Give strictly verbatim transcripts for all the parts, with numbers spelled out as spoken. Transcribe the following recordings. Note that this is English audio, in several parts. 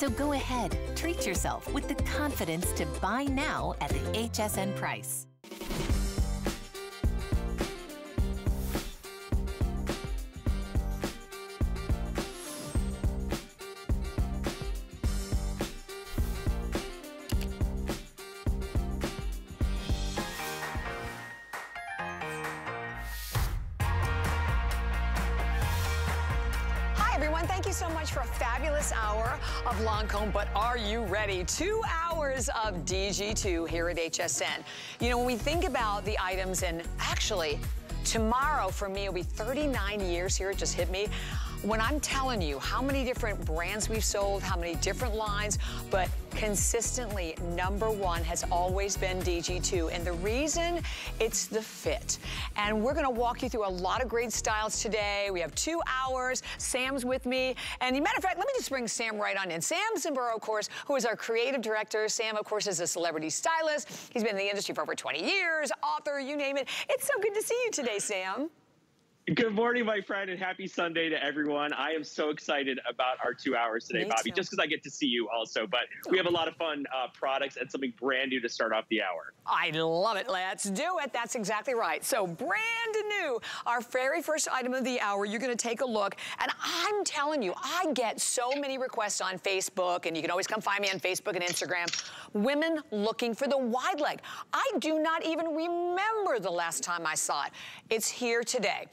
So go ahead, treat yourself with the confidence to buy now at the H S N price. Of Lancôme, but are you ready? Two hours of D G two here at H S N. You know, when we think about the items, and actually, tomorrow for me, it'll be thirty-nine years here. It just hit me. When I'm telling you how many different brands we've sold, how many different lines, but consistently, number one has always been D G two. And the reason, it's the fit. And we're gonna walk you through a lot of great styles today. We have two hours. Sam's with me. And as a matter of fact, let me just bring Sam right on in. Sam Sinborough, of course, who is our creative director. Sam, of course, is a celebrity stylist. He's been in the industry for over twenty years, author, you name it. It's so good to see you today, Sam. Good morning, my friend, and happy Sunday to everyone. I am so excited about our two hours today, Me Bobbi, too. Just because I get to see you also. But we have a lot of fun uh, products and something brand new to start off the hour. I love it. Let's do it. That's exactly right. So brand new, our very first item of the hour, you're going to take a look. And I'm telling you, I get so many requests on Facebook, and you can always come find me on Facebook and Instagram. Women looking for the wide leg. I do not even remember the last time I saw it. It's here today.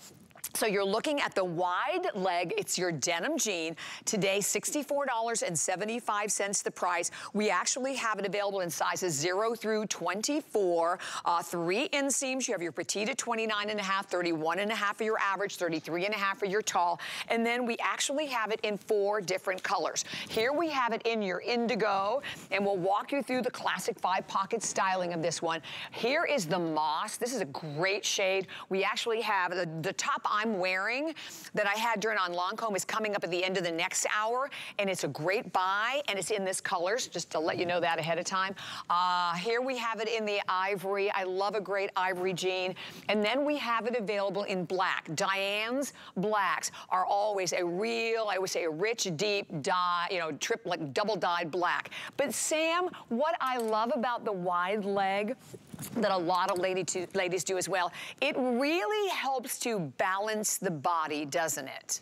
So you're looking at the wide leg. It's your denim jean. Today, sixty-four seventy-five the price. We actually have it available in sizes zero through twenty-four. Uh, three inseams. You have your petite at twenty-nine and a half, thirty-one and a half for your average, thirty-three and a half for your tall. And then we actually have it in four different colors. Here we have it in your indigo, and we'll walk you through the classic five-pocket styling of this one. Here is the moss. This is a great shade. We actually have the, the top I'm wearing that I had during on Lancôme is coming up at the end of the next hour, and it's a great buy, and it's in this colors, just to let you know that ahead of time. Uh, here we have it in the ivory. I love a great ivory jean. And then we have it available in black. Diane's blacks are always a real, I would say a rich, deep dye, you know, trip, like double dyed black. But Sam, what I love about the wide leg that a lot of lady to, ladies do as well, it really helps to balance the body, doesn't it?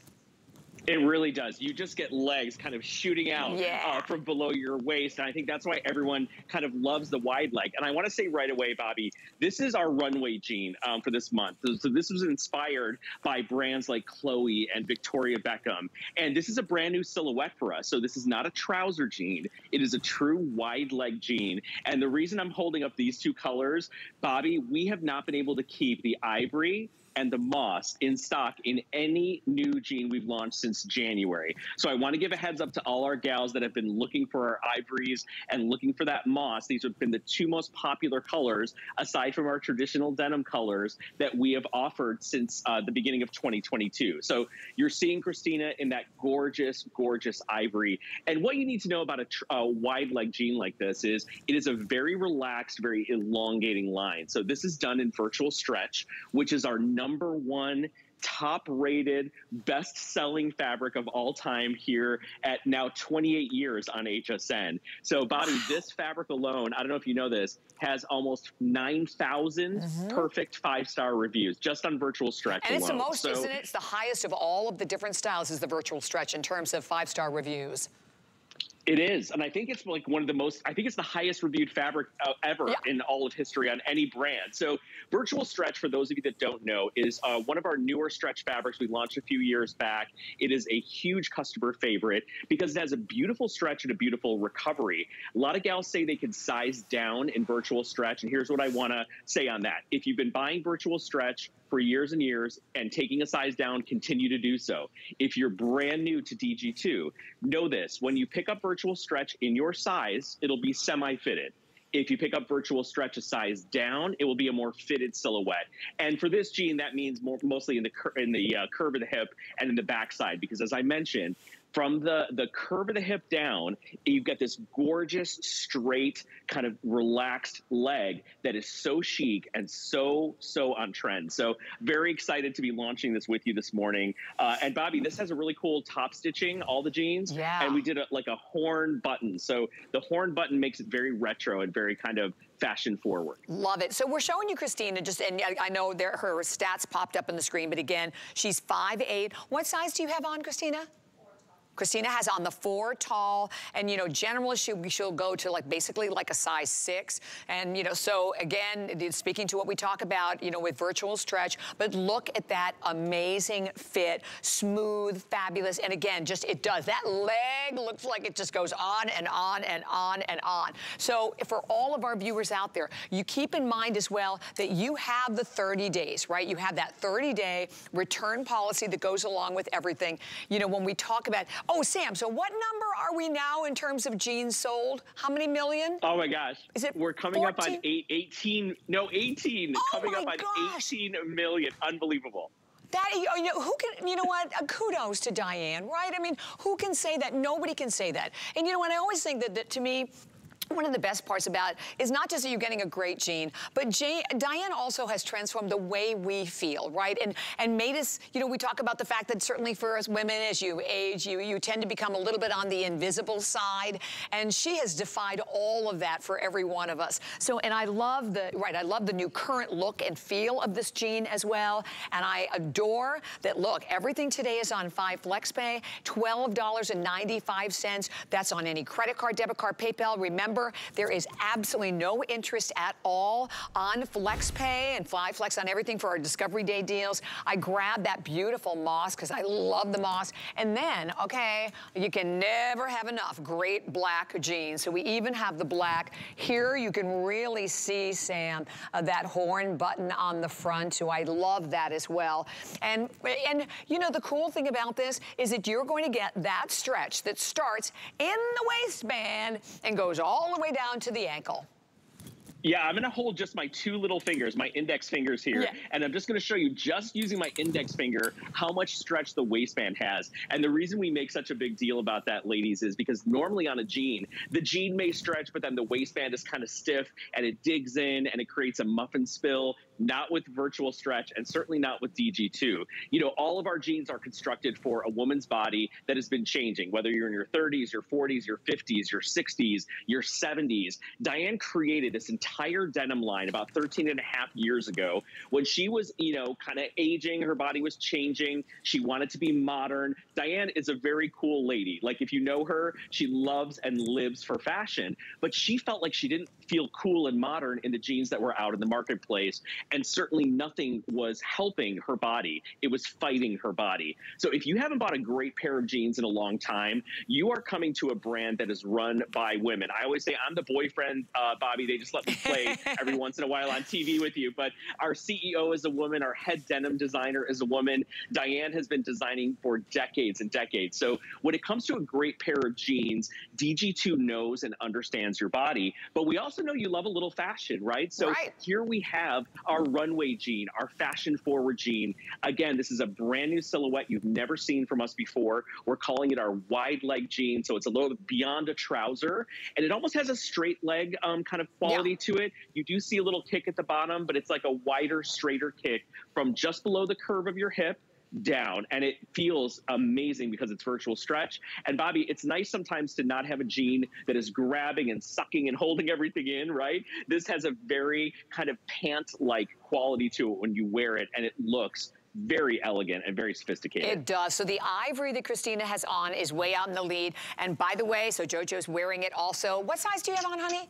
It really does. You just get legs kind of shooting out yeah. uh, from below your waist. And I think that's why everyone kind of loves the wide leg. And I want to say right away, Bobbi, this is our runway jean um, for this month. So, so this was inspired by brands like Chloe and Victoria Beckham. And this is a brand new silhouette for us. So this is not a trouser jean. It is a true wide leg jean. And the reason I'm holding up these two colors, Bobbi, we have not been able to keep the ivory and the moss in stock in any new jean we've launched since January. So I want to give a heads up to all our gals that have been looking for our ivories and looking for that moss. These have been the two most popular colors, aside from our traditional denim colors, that we have offered since uh, the beginning of twenty twenty-two. So you're seeing Christina in that gorgeous, gorgeous ivory. And what you need to know about a, tr a wide leg jean like this is it is a very relaxed, very elongating line. So this is done in virtual stretch, which is our number Number one top-rated, best-selling fabric of all time here at now twenty-eight years on H S N. So, Bobbi, this fabric alone, I don't know if you know this, has almost nine thousand mm-hmm. perfect five-star reviews just on virtual stretch and alone. It's the most, so, isn't it? It's the highest of all of the different styles is the virtual stretch in terms of five-star reviews. It is, and I think it's like one of the most, I think it's the highest reviewed fabric uh, ever yeah. in all of history on any brand. So virtual stretch, for those of you that don't know, is uh, one of our newer stretch fabrics we launched a few years back. It is a huge customer favorite because it has a beautiful stretch and a beautiful recovery. A lot of gals say they can size down in virtual stretch, and here's what I want to say on that. If you've been buying virtual stretch for years and years and taking a size down, continue to do so. If you're brand new to D G two, know this: when you pick up virtual stretch in your size, it'll be semi-fitted. If you pick up virtual stretch a size down, it will be a more fitted silhouette. And for this jean, that means more, mostly in the, cur in the uh, curve of the hip and in the backside, because as I mentioned, from the, the curve of the hip down, you've got this gorgeous, straight, kind of relaxed leg that is so chic and so, so on trend. So very excited to be launching this with you this morning. Uh, and Bobbi, this has a really cool top stitching, all the jeans. Yeah. And we did a, like a horn button. So the horn button makes it very retro and very kind of fashion forward. Love it. So we're showing you Christina just, and I, I know there, her stats popped up on the screen, but again, she's five eight. What size do you have on, Christina? Christina has on the four tall, and you know, generally she, she'll go to like basically like a size six. And you know, so again, speaking to what we talk about, you know, with virtual stretch, but look at that amazing fit, smooth, fabulous. And again, just it does, that leg looks like it just goes on and on and on and on. So for all of our viewers out there, you keep in mind as well that you have the thirty days, right? You have that thirty day return policy that goes along with everything. You know, when we talk about, oh, Sam, so what number are we now in terms of jeans sold? How many million? Oh, my gosh. Is it We're coming fourteen? Up on eight, eighteen. No, eighteen. Oh coming up on eighteen million. Unbelievable. That, you know, who can, you know what, kudos to Diane, right? I mean, who can say that? Nobody can say that. And, you know, and I always think that, that to me, one of the best parts about it is not just that you're getting a great jean, but Jay, Diane also has transformed the way we feel, right? And and made us, you know, we talk about the fact that certainly for us women, as you age, you, you tend to become a little bit on the invisible side. And she has defied all of that for every one of us. So, and I love the, right, I love the new current look and feel of this jean as well. And I adore that, look, everything today is on five flex pay, twelve ninety-five. That's on any credit card, debit card, PayPal. Remember, there is absolutely no interest at all on FlexPay and FlyFlex on everything for our Discovery Day deals. I grabbed that beautiful moss because I love the moss. And then, okay, you can never have enough great black jeans. So we even have the black. Here you can really see, Sam, uh, that horn button on the front. So I love that as well. And, and you know, the cool thing about this is that you're going to get that stretch that starts in the waistband and goes all all the way down to the ankle. Yeah, I'm gonna hold just my two little fingers, my index fingers here, yeah. And I'm just gonna show you, just using my index finger, how much stretch the waistband has. And the reason we make such a big deal about that, ladies, is because normally on a jean, the jean may stretch, but then the waistband is kind of stiff, and it digs in, and it creates a muffin spill. Not with virtual stretch, and certainly not with D G two. You know, all of our jeans are constructed for a woman's body that has been changing, whether you're in your thirties, your forties, your fifties, your sixties, your seventies. Diane created this entire denim line about thirteen and a half years ago when she was, you know, kind of aging, her body was changing. She wanted to be modern. Diane is a very cool lady. Like, if you know her, she loves and lives for fashion, but she felt like she didn't feel cool and modern in the jeans that were out in the marketplace. And certainly nothing was helping her body. It was fighting her body. So if you haven't bought a great pair of jeans in a long time, you are coming to a brand that is run by women. I always say I'm the boyfriend, uh, Bobbi. They just let me play every once in a while on T V with you. But our C E O is a woman. Our head denim designer is a woman. Diane has been designing for decades and decades. So when it comes to a great pair of jeans, D G two knows and understands your body. But we also know you love a little fashion, right? So right. Here we have our Our runway jean, our fashion forward jean. Again, this is a brand new silhouette you've never seen from us before. We're calling it our wide leg jean. So it's a little beyond a trouser, and it almost has a straight leg um, kind of quality yeah. to it. You do see a little kick at the bottom, but it's like a wider, straighter kick from just below the curve of your hip down, and it feels amazing because it's virtual stretch. And Bobbi, it's nice sometimes to not have a jean that is grabbing and sucking and holding everything in, right? This has a very kind of pant-like quality to it when you wear it, and it looks very elegant and very sophisticated. It does. So the ivory that Christina has on is way out in the lead. And by the way, so JoJo's wearing it also. What size do you have on, honey?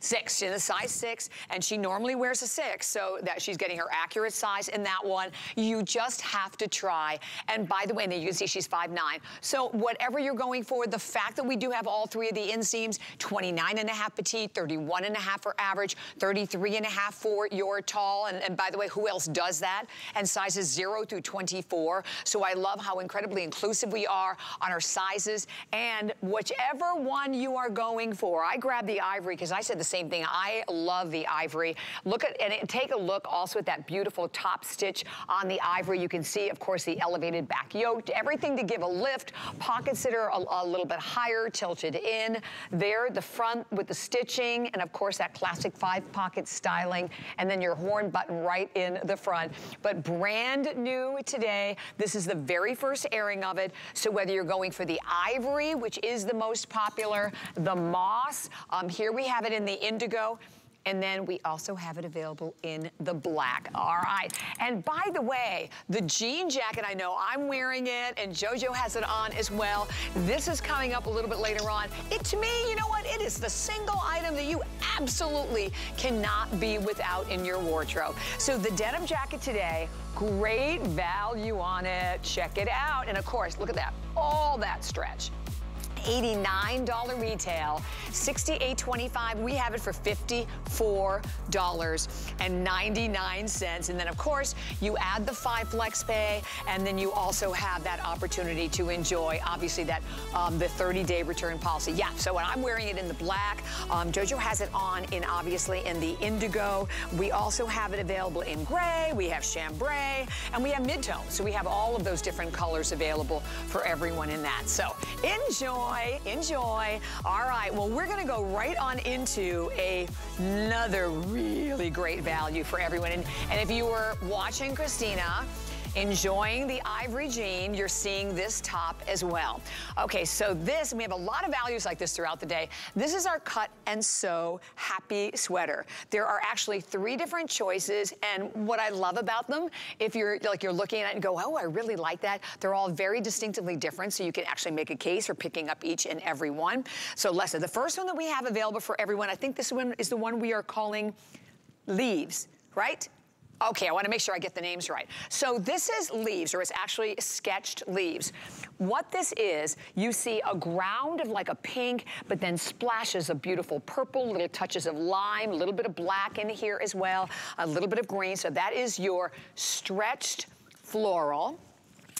Six. She's a size six, and she normally wears a six, so that she's getting her accurate size in that one. You just have to try. And by the way, you can see she's five nine. So whatever you're going for, the fact that we do have all three of the inseams, twenty-nine and a half petite, thirty-one and a half for average, thirty-three and a half for your tall, and, and by the way, who else does that? And sizes zero through twenty-four. So I love how incredibly inclusive we are on our sizes, and whichever one you are going for. I grabbed the ivory because I said the same thing. I love the ivory. Look at, and it, take a look also at that beautiful top stitch on the ivory. You can see, of course, the elevated back yoke, everything to give a lift, pockets that are a, a little bit higher, tilted in. There, the front with the stitching, and of course, that classic five pocket styling, and then your horn button right in the front. But brand new today, this is the very first airing of it. So whether you're going for the ivory, which is the most popular, the moss, um, here we have it in the indigo, and then we also have it available in the black. All right, and by the way, the jean jacket, I know I'm wearing it, and JoJo has it on as well. This is coming up a little bit later on. It, to me, you know what? It is the single item that you absolutely cannot be without in your wardrobe. So the denim jacket today, great value on it. Check it out. And of course, look at that, all that stretch. eighty-nine dollar retail, sixty-eight twenty-five. We have it for fifty-four ninety-nine. And then, of course, you add the five flex pay, and then you also have that opportunity to enjoy, obviously, that um, the thirty day return policy. Yeah, so when I'm wearing it in the black, um, JoJo has it on in, obviously, in the indigo. We also have it available in gray. We have chambray, and we have mid-tone. So we have all of those different colors available for everyone in that. So enjoy. Enjoy. All right, well, we're going to go right on into a, another really great value for everyone. And, and if you were watching Christina, enjoying the ivory jean, you're seeing this top as well. Okay, so this, we have a lot of values like this throughout the day. This is our cut and sew happy sweater. There are actually three different choices, and what I love about them, if you're like you're looking at it and go, oh, I really like that, they're all very distinctively different, so you can actually make a case for picking up each and every one. So Lessa, the first one that we have available for everyone, I think this one is the one we are calling Leaves, right? Okay, I want to make sure I get the names right. So this is Leaves, or it's actually Sketched Leaves. What this is, you see a ground of like a pink, but then splashes of beautiful purple, little touches of lime, a little bit of black in here as well, a little bit of green. So that is your stretched floral.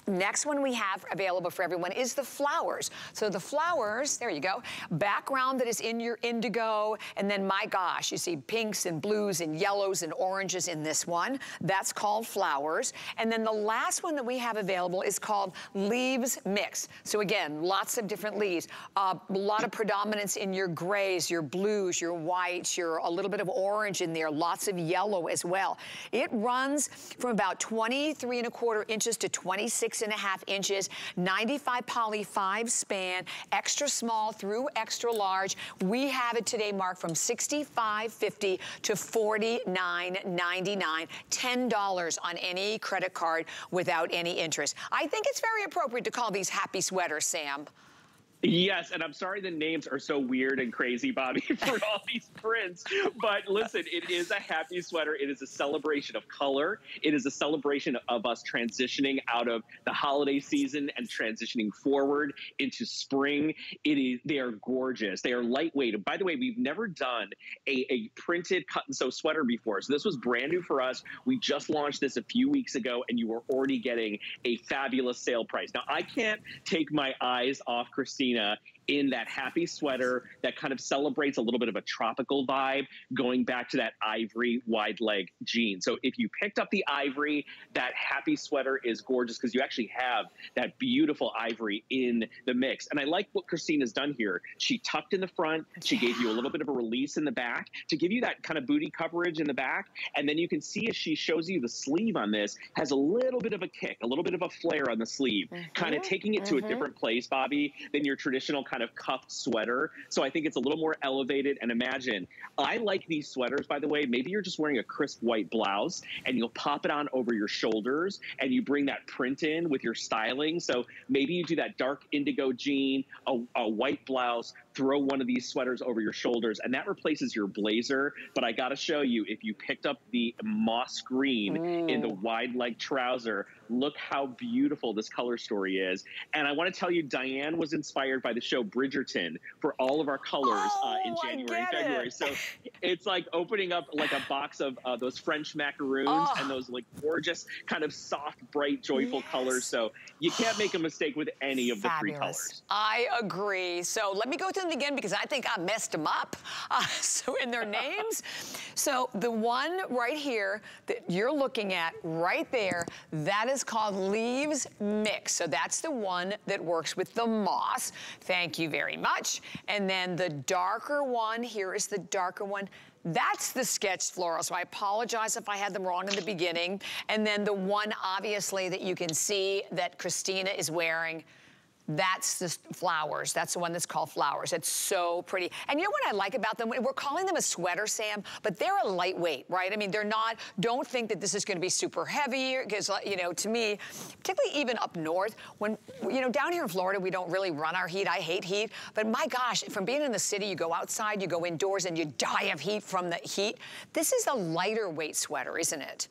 Next one we have available for everyone is the flowers. So the flowers, there you go, background that is in your indigo, and then my gosh, you see pinks and blues and yellows and oranges in this one. That's called flowers. And then the last one that we have available is called Leaves Mix. So again, lots of different leaves. Uh, a lot of predominance in your grays, your blues, your whites, your a little bit of orange in there, lots of yellow as well. It runs from about twenty-three and a quarter inches to twenty-six and a half inches, ninety-five poly five span, extra small through extra large. We have it today marked from sixty-five fifty to forty-nine ninety-nine, ten dollars on any credit card without any interest. I think it's very appropriate to call these happy sweaters, Sam. Yes, and I'm sorry the names are so weird and crazy, Bobbi, for all these prints. But listen, it is a happy sweater. It is a celebration of color. It is a celebration of us transitioning out of the holiday season and transitioning forward into spring. It is. They are gorgeous. They are lightweight. By the way, we've never done a, a printed cut and sew sweater before, so this was brand new for us. We just launched this a few weeks ago, and you were already getting a fabulous sale price. Now, I can't take my eyes off Christina in that happy sweater that kind of celebrates a little bit of a tropical vibe, going back to that ivory wide leg jean. So if you picked up the ivory, that happy sweater is gorgeous because you actually have that beautiful ivory in the mix. And I like what Christina's done here. She tucked in the front. She gave you a little bit of a release in the back to give you that kind of booty coverage in the back. And then you can see as she shows you the sleeve on this has a little bit of a kick, a little bit of a flare on the sleeve, mm-hmm. kind of taking it mm-hmm. to a different place, Bobbi, than your traditional kind Kind of cuffed sweater. So I think it's a little more elevated. And imagine, I like these sweaters, by the way. Maybe you're just wearing a crisp white blouse and you'll pop it on over your shoulders and you bring that print in with your styling. So maybe you do that dark indigo jean, a, a white blouse, throw one of these sweaters over your shoulders, and that replaces your blazer. But I gotta show you, if you picked up the moss green mm. in the wide leg trouser, look how beautiful this color story is. And I want to tell you, Diane was inspired by the show Bridgerton for all of our colors oh, uh, in January and February. So it's like opening up like a box of uh, those French macaroons oh. and those like gorgeous kind of soft, bright, joyful yes. colors. So you can't make a mistake with any of Fabulous. The three colors. I agree. So let me go to them again because I think I messed them up. Uh, so in their names. So the one right here that you're looking at right there, that is called Leaves Mix. So that's the one that works with the moss. Thank you very much. And then the darker one, here is the darker one. That's the sketch floral, so I apologize if I had them wrong in the beginning. And then the one, obviously, that you can see that Christina is wearing, that's the flowers. That's the one that's called Flowers. It's so pretty. And you know what I like about them? We're calling them a sweater, Sam, but they're a lightweight, right? I mean, they're not, don't think that this is going to be super heavy, because, you know, to me, particularly even up north, when, you know, down here in Florida, we don't really run our heat. I hate heat, but my gosh, from being in the city, you go outside, you go indoors, and you die of heat from the heat. This is a lighter weight sweater, isn't it?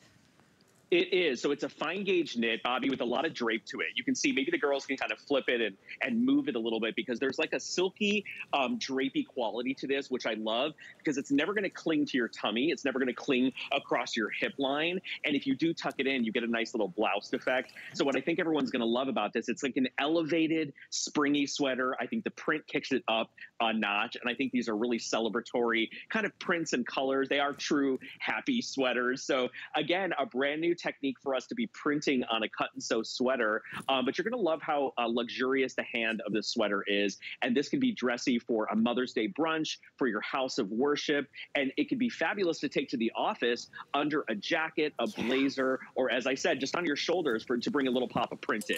It is. So it's a fine gauge knit, Bobbi, with a lot of drape to it. You can see maybe the girls can kind of flip it and, and move it a little bit because there's like a silky, um, drapey quality to this, which I love because it's never going to cling to your tummy. It's never going to cling across your hip line. And if you do tuck it in, you get a nice little blouse effect. So what I think everyone's going to love about this, it's like an elevated, springy sweater. I think the print kicks it up a notch. And I think these are really celebratory kind of prints and colors. They are true happy sweaters. So again, a brand new technique for us to be printing on a cut and sew sweater, um, but you're going to love how uh, luxurious the hand of this sweater is, and this can be dressy for a Mother's Day brunch, for your house of worship, and it can be fabulous to take to the office under a jacket, a blazer, or as I said, just on your shoulders for to bring a little pop of print in.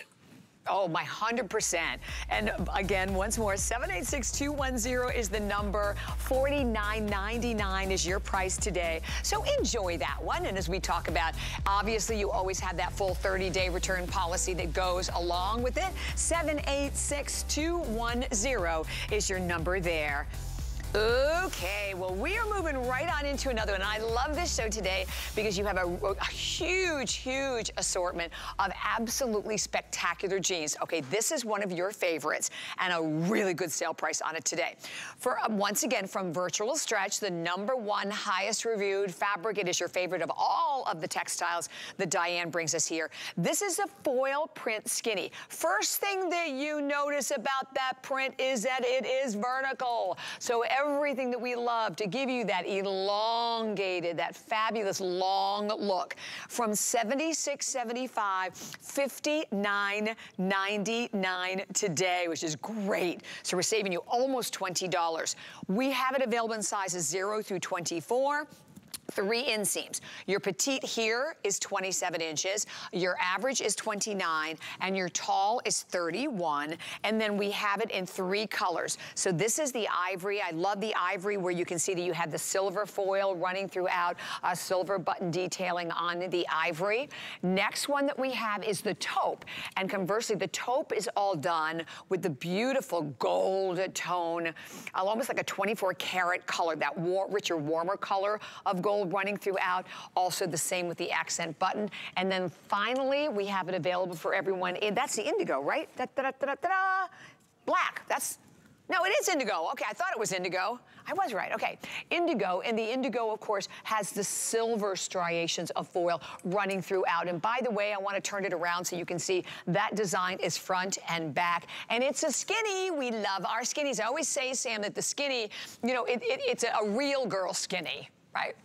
Oh, my one hundred percent. And again, once more, seven eight six, two one zero is the number. forty-nine ninety-nine is your price today. So enjoy that one. And as we talk about, obviously, you always have that full thirty day return policy that goes along with it. seven eight six, two one zero is your number there. Okay, well, we are moving right on into another one. And I love this show today because you have a, a huge, huge assortment of absolutely spectacular jeans. Okay, this is one of your favorites and a really good sale price on it today. For, um, once again, from Virtual Stretch, the number one highest reviewed fabric. It is your favorite of all of the textiles that Diane brings us here. This is a foil print skinny. First thing that you notice about that print is that it is vertical. So everything that we love to give you that elongated, that fabulous long look. From seventy-six seventy-five, fifty-nine ninety-nine today, which is great. So we're saving you almost twenty dollars. We have it available in sizes zero through twenty-four. Three inseams. Your petite here is twenty-seven inches, your average is twenty-nine, and your tall is thirty-one. And then we have it in three colors. So this is the ivory. I love the ivory where you can see that you have the silver foil running throughout, a silver button detailing on the ivory. Next one that we have is the taupe. And conversely, the taupe is all done with the beautiful gold tone, almost like a twenty-four karat color, that war richer, warmer color of gold running throughout. Also the same with the accent button. And then finally, we have it available for everyone. That's the indigo, right? Da, da, da, da, da, da. Black. That's... No, it is indigo. Okay, I thought it was indigo. I was right. Okay, indigo. And the indigo, of course, has the silver striations of foil running throughout. And by the way, I want to turn it around so you can see that design is front and back. And it's a skinny. We love our skinnies. I always say, Sam, that the skinny, you know, it, it, it's a real girl skinny, right?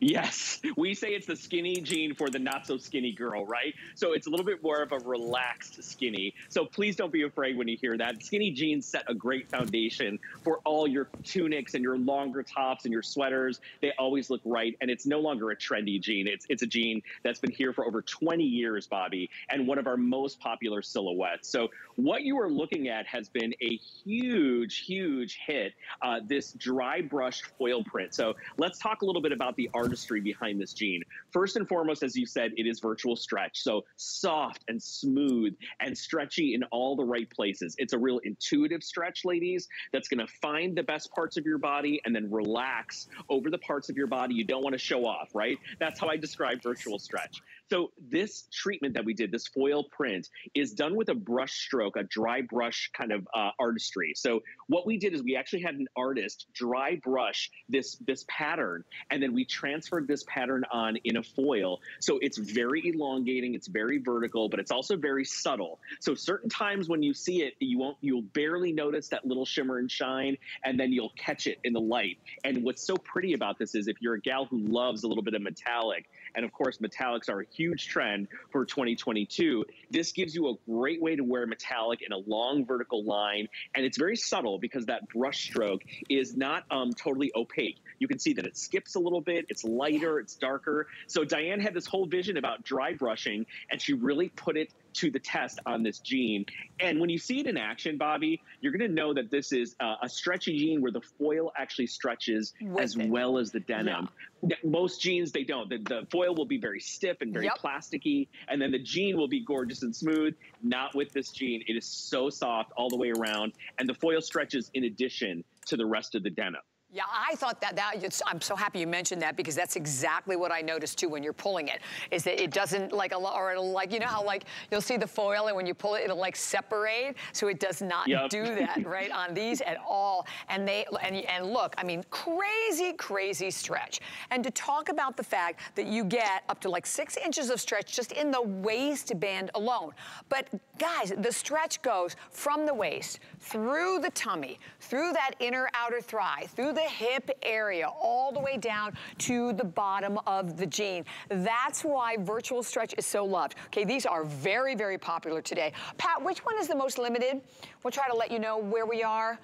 Yes, we say it's the skinny jean for the not so skinny girl, right? So it's a little bit more of a relaxed skinny. So please don't be afraid when you hear that. Skinny jeans set a great foundation for all your tunics and your longer tops and your sweaters. They always look right, and it's no longer a trendy jean. It's it's a jean that's been here for over twenty years, Bobbi, and one of our most popular silhouettes. So what you are looking at has been a huge, huge hit, uh, this dry brushed foil print. So let's talk a little bit about the artistry behind this jean. First and foremost, as you said, it is Virtual Stretch. So soft and smooth and stretchy in all the right places. It's a real intuitive stretch, ladies, that's going to find the best parts of your body and then relax over the parts of your body you don't want to show off, right? That's how I describe Virtual Stretch. So this treatment that we did, this foil print, is done with a brush stroke, a dry brush kind of uh, artistry. So what we did is we actually had an artist dry brush this, this pattern, and then we transferred this pattern on in a foil. So it's very elongating, it's very vertical, but it's also very subtle. So certain times when you see it, you won't, you'll barely notice that little shimmer and shine, and then you'll catch it in the light. And what's so pretty about this is if you're a gal who loves a little bit of metallic, and of course metallics are a huge trend for twenty twenty-two, this gives you a great way to wear metallic in a long vertical line. And it's very subtle because that brush stroke is not um, totally opaque. You can see that it skips a little bit, it's lighter, it's darker. So Diane had this whole vision about dry brushing, and she really put it to the test on this jean. And when you see it in action, Bobbi, you're gonna know that this is uh, a stretchy jean where the foil actually stretches with as it. well as the denim. Yeah. Most jeans, they don't. The, the foil will be very stiff and very yep. plasticky, and then the jean will be gorgeous and smooth. Not with this jean. It is so soft all the way around, and the foil stretches in addition to the rest of the denim. Yeah, I thought that, that, I'm so happy you mentioned that, because that's exactly what I noticed too when you're pulling it, is that it doesn't like, a lot, or it'll like, you know how like, you'll see the foil and when you pull it, it'll like separate, so it does not yep. do that, right, on these at all. And they, and, and look, I mean, crazy, crazy stretch. And to talk about the fact that you get up to like six inches of stretch just in the waistband alone. But guys, the stretch goes from the waist, through the tummy, through that inner outer thigh, through the hip area, all the way down to the bottom of the jean. That's why virtual stretch is so loved. Okay, these are very, very popular today. Pat, which one is the most limited? We'll try to let you know where we are.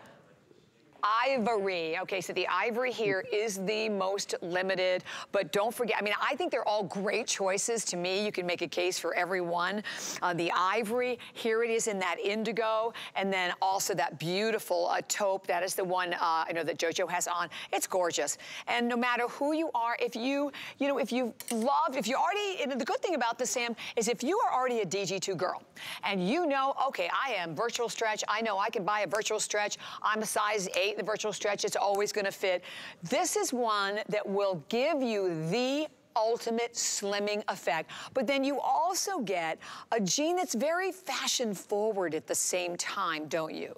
Ivory. Okay, so the ivory here is the most limited, but don't forget, I mean, I think they're all great choices. To me, you can make a case for every one. Uh, the ivory, here it is in that indigo, and then also that beautiful uh, taupe. That is the one uh, I know that JoJo has on. It's gorgeous. And no matter who you are, if you, you know, if you love, if you're already, and the good thing about this, Sam, is if you are already a D G two girl, and you know, okay, I am virtual stretch, I know I can buy a virtual stretch, I'm a size eight, the virtual stretch, it's always going to fit. This is one that will give you the ultimate slimming effect, but then you also get a jean that's very fashion forward at the same time, don't you?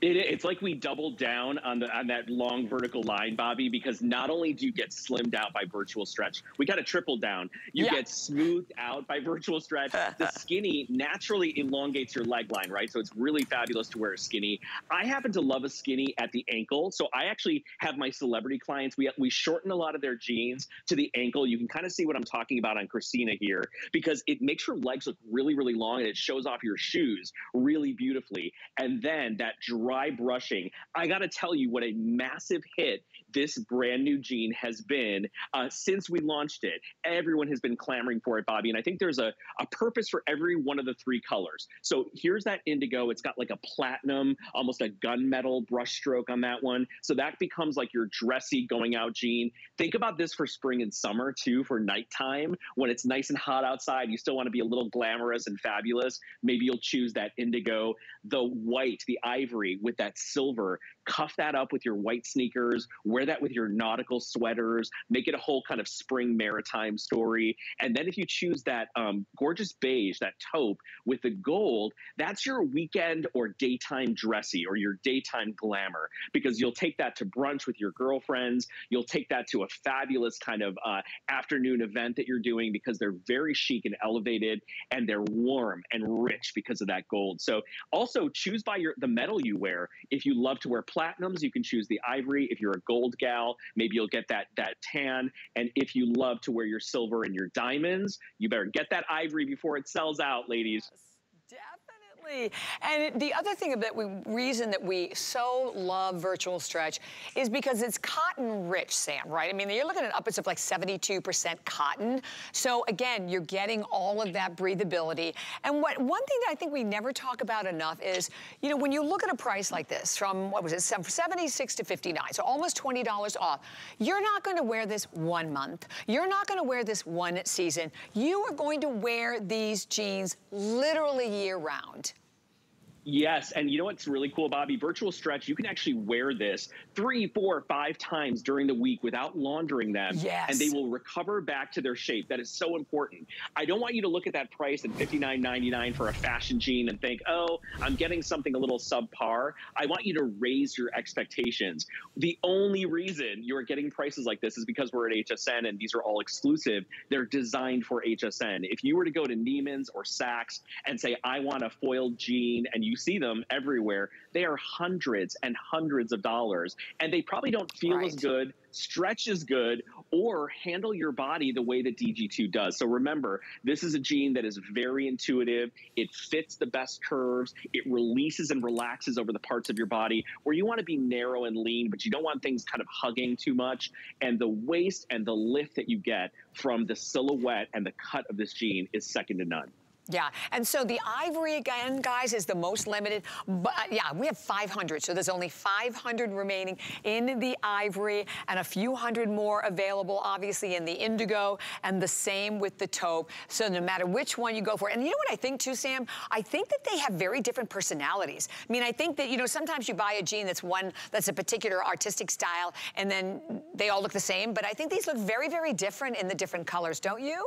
It, it's like we doubled down on the on that long vertical line, Bobbi, because not only do you get slimmed out by virtual stretch, we got a triple down. You yeah. get smoothed out by virtual stretch. The skinny naturally elongates your leg line, right? So it's really fabulous to wear a skinny. I happen to love a skinny at the ankle, so I actually have my celebrity clients, we, we shorten a lot of their jeans to the ankle. You can kind of see what I'm talking about on Christina here, because it makes your legs look really, really long, and it shows off your shoes really beautifully. And then that drop dry brushing. I gotta tell you what a massive hit this brand new jean has been uh, since we launched it. Everyone has been clamoring for it, Bobbi, and I think there's a, a purpose for every one of the three colors. So here's that indigo. It's got like a platinum, almost a gunmetal brush stroke on that one. So that becomes like your dressy going out jean. Think about this for spring and summer too, for nighttime. When it's nice and hot outside, you still wanna be a little glamorous and fabulous. Maybe you'll choose that indigo. The white, the ivory, with that silver, cuff that up with your white sneakers, wear that with your nautical sweaters, make it a whole kind of spring maritime story. And then if you choose that um, gorgeous beige, that taupe with the gold, that's your weekend or daytime dressy or your daytime glamour, because you'll take that to brunch with your girlfriends. You'll take that to a fabulous kind of uh, afternoon event that you're doing, because they're very chic and elevated, and they're warm and rich because of that gold. So also choose by your the metal you wear. If you love to wear platinums, you can choose the ivory. If you're a gold gal, maybe you'll get that, that tan. And if you love to wear your silver and your diamonds, you better get that ivory before it sells out, ladies. Yes. And the other thing that we, reason that we so love virtual stretch is because it's cotton rich, Sam, right? I mean, you're looking at upwards of like seventy-two percent cotton. So again, you're getting all of that breathability. And what one thing that I think we never talk about enough is, you know, when you look at a price like this from, what was it, seventy-six to fifty-nine, so almost twenty dollars off, you're not going to wear this one month. You're not going to wear this one season. You are going to wear these jeans literally year round. Yes, and you know what's really cool, Bobby? Virtual Stretch, you can actually wear this three, four, five times during the week without laundering them. Yes. And they will recover back to their shape. That is so important. I don't want you to look at that price at fifty-nine ninety-nine for a fashion jean and think, oh, I'm getting something a little subpar. I want you to raise your expectations. The only reason you're getting prices like this is because we're at H S N and these are all exclusive. They're designed for H S N. If you were to go to Neiman's or Saks and say, I want a foiled jean, and you see them everywhere, they are hundreds and hundreds of dollars, and they probably don't feel right. as good, stretch as good, or handle your body the way that D G two does. So remember, this is a jean that is very intuitive. It fits the best curves. It releases and relaxes over the parts of your body where you want to be narrow and lean, but you don't want things kind of hugging too much. And the waist and the lift that you get from the silhouette and the cut of this jean is second to none. Yeah, and so the ivory again, guys, is the most limited, but yeah, we have five hundred, so there's only five hundred remaining in the ivory and a few hundred more available, obviously, in the indigo, and the same with the taupe, so no matter which one you go for. And you know what I think, too, Sam? I think that they have very different personalities. I mean, I think that, you know, sometimes you buy a jean that's one, that's a particular artistic style, and then they all look the same, but I think these look very, very different in the different colors, don't you?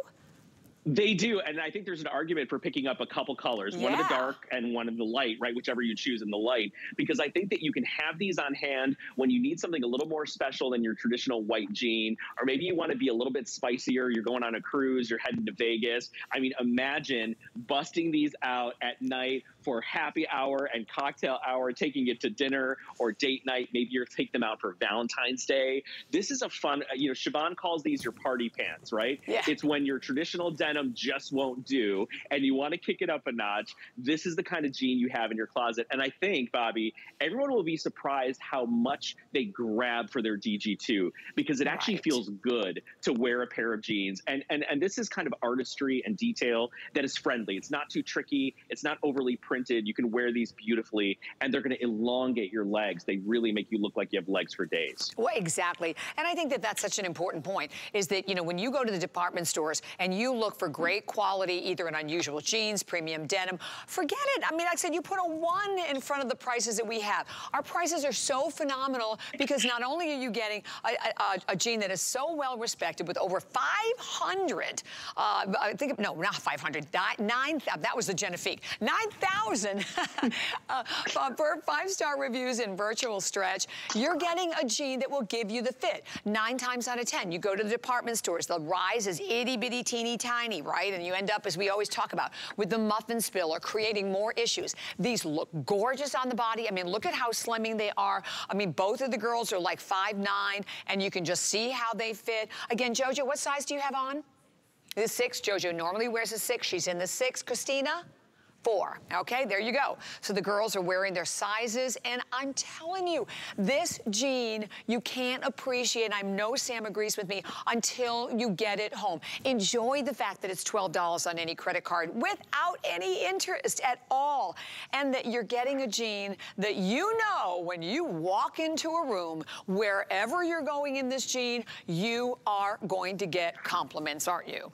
They do, and I think there's an argument for picking up a couple colors, yeah. one of the dark and one of the light, right, whichever you choose in the light, because I think that you can have these on hand when you need something a little more special than your traditional white jean, or maybe you want to be a little bit spicier, you're going on a cruise, you're heading to Vegas. I mean, imagine busting these out at night for happy hour and cocktail hour, taking it to dinner or date night. Maybe you're take them out for Valentine's Day. This is a fun, you know, Siobhan calls these your party pants, right? Yeah. It's when your traditional denim just won't do and you want to kick it up a notch. This is the kind of jean you have in your closet. And I think, Bobby, everyone will be surprised how much they grab for their D G two, because it right. actually feels good to wear a pair of jeans. And, and, and this is kind of artistry and detail that is friendly. It's not too tricky. It's not overly printed. You can wear these beautifully, and they're going to elongate your legs. They really make you look like you have legs for days. Well, exactly. And I think that that's such an important point, is that, you know, when you go to the department stores and you look for great quality, either in unusual jeans, premium denim, forget it. I mean, like I said, you put a one in front of the prices that we have. Our prices are so phenomenal because not only are you getting a, a, a jean that is so well respected with over five hundred, uh, I think, no, not five hundred, nine, that was the Genevieve, nine thousand uh, for five-star reviews in Virtual Stretch. You're getting a jean that will give you the fit. Nine times out of ten, you go to the department stores, the rise is itty-bitty, teeny-tiny, right? And you end up, as we always talk about, with the muffin spill or creating more issues. These look gorgeous on the body. I mean, look at how slimming they are. I mean, both of the girls are like five nine, and you can just see how they fit. Again, JoJo, what size do you have on? The six. JoJo normally wears a six. She's in the six. Christina? Four. Okay, there you go. So the girls are wearing their sizes, and I'm telling you, this jean you can't appreciate, and I know Sam agrees with me, until you get it home. Enjoy the fact that it's twelve dollars on any credit card without any interest at all, and that you're getting a jean that, you know, when you walk into a room, wherever you're going in this jean, you are going to get compliments, aren't you?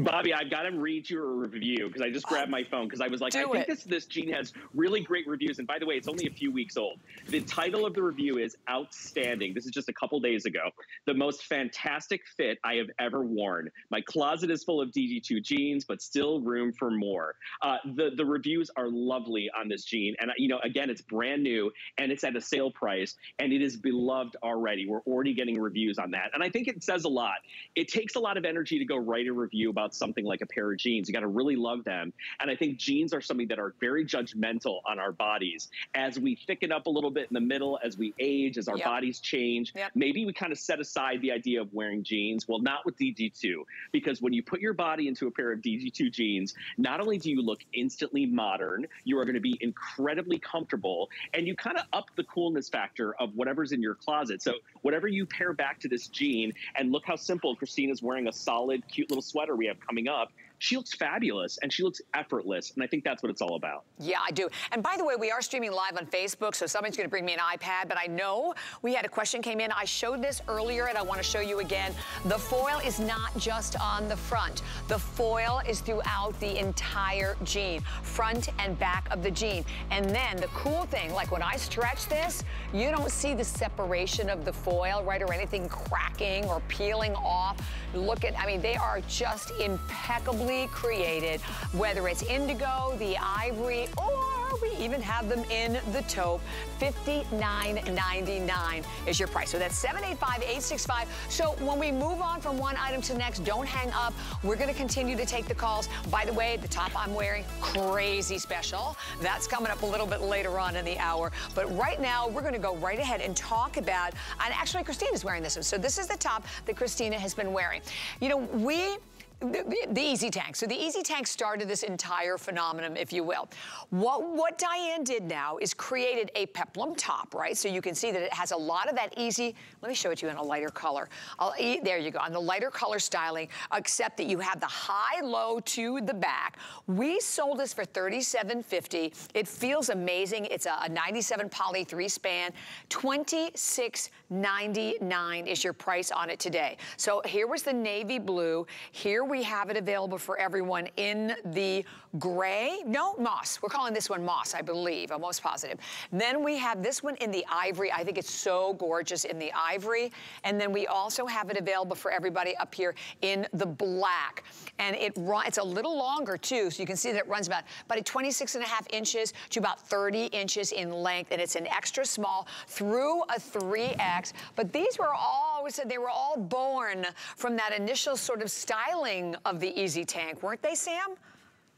Bobby, I've got to read you a review, because I just grabbed my phone, because I was like, Do I think it. this this jean has really great reviews. And by the way, it's only a few weeks old. The title of the review is Outstanding. This is just a couple days ago. The most fantastic fit I have ever worn. My closet is full of D G two jeans, but still room for more. Uh, the, the reviews are lovely on this jean. And, you know, again, it's brand new, and it's at a sale price, and it is beloved already. We're already getting reviews on that. And I think it says a lot. It takes a lot of energy to go write a review about something like a pair of jeans. You got to really love them. And I think jeans are something that are very judgmental on our bodies. As we thicken up a little bit in the middle, as we age, as our yep. bodies change, yep. maybe we kind of set aside the idea of wearing jeans. Well, not with D G two, because when you put your body into a pair of D G two jeans, not only do you look instantly modern, you are going to be incredibly comfortable, and you kind of up the coolness factor of whatever's in your closet. So whatever you pair back to this jean, and look how simple, Christina's wearing a solid, cute little sweater we have coming up. she looks fabulous and she looks effortless. And I think that's what it's all about. Yeah, I do. And by the way, we are streaming live on Facebook, so somebody's going to bring me an iPad. But I know we had a question came in. I showed this earlier and I want to show you again. The foil is not just on the front. The foil is throughout the entire jean, front and back of the jean. And then the cool thing, like when I stretch this, you don't see the separation of the foil, right, or anything cracking or peeling off. Look at, I mean, they are just impeccably created, whether it's indigo, the ivory, or we even have them in the taupe. fifty-nine ninety-nine is your price. So that's seven eight five, eight six five. So when we move on from one item to the next, don't hang up. We're going to continue to take the calls. By the way, the top I'm wearing, crazy special. That's coming up a little bit later on in the hour. But right now, we're going to go right ahead and talk about, and actually Christina's wearing this one. So this is the top that Christina has been wearing. You know, we... The, the Easy Tank. So the Easy Tank started this entire phenomenon, if you will. What, what Diane did now is created a peplum top, right? So you can see that it has a lot of that easy, let me show it to you in a lighter color. I'll, there you go, on the lighter color styling, except that you have the high-low to the back. We sold this for thirty-seven fifty. It feels amazing. It's a, a ninety-seven poly three span. twenty-six ninety-nine is your price on it today. So here was the navy blue. Here we have it available for everyone in the gray, no, moss. We're calling this one moss, I believe, almost positive. Then we have this one in the ivory. I think it's so gorgeous in the ivory. And then we also have it available for everybody up here in the black. And it it's a little longer too, so you can see that it runs about, about twenty-six and a half inches to about thirty inches in length, and it's an extra small through a three X. But these were all, we said they were all born from that initial sort of styling of the Easy Tank, weren't they, Sam?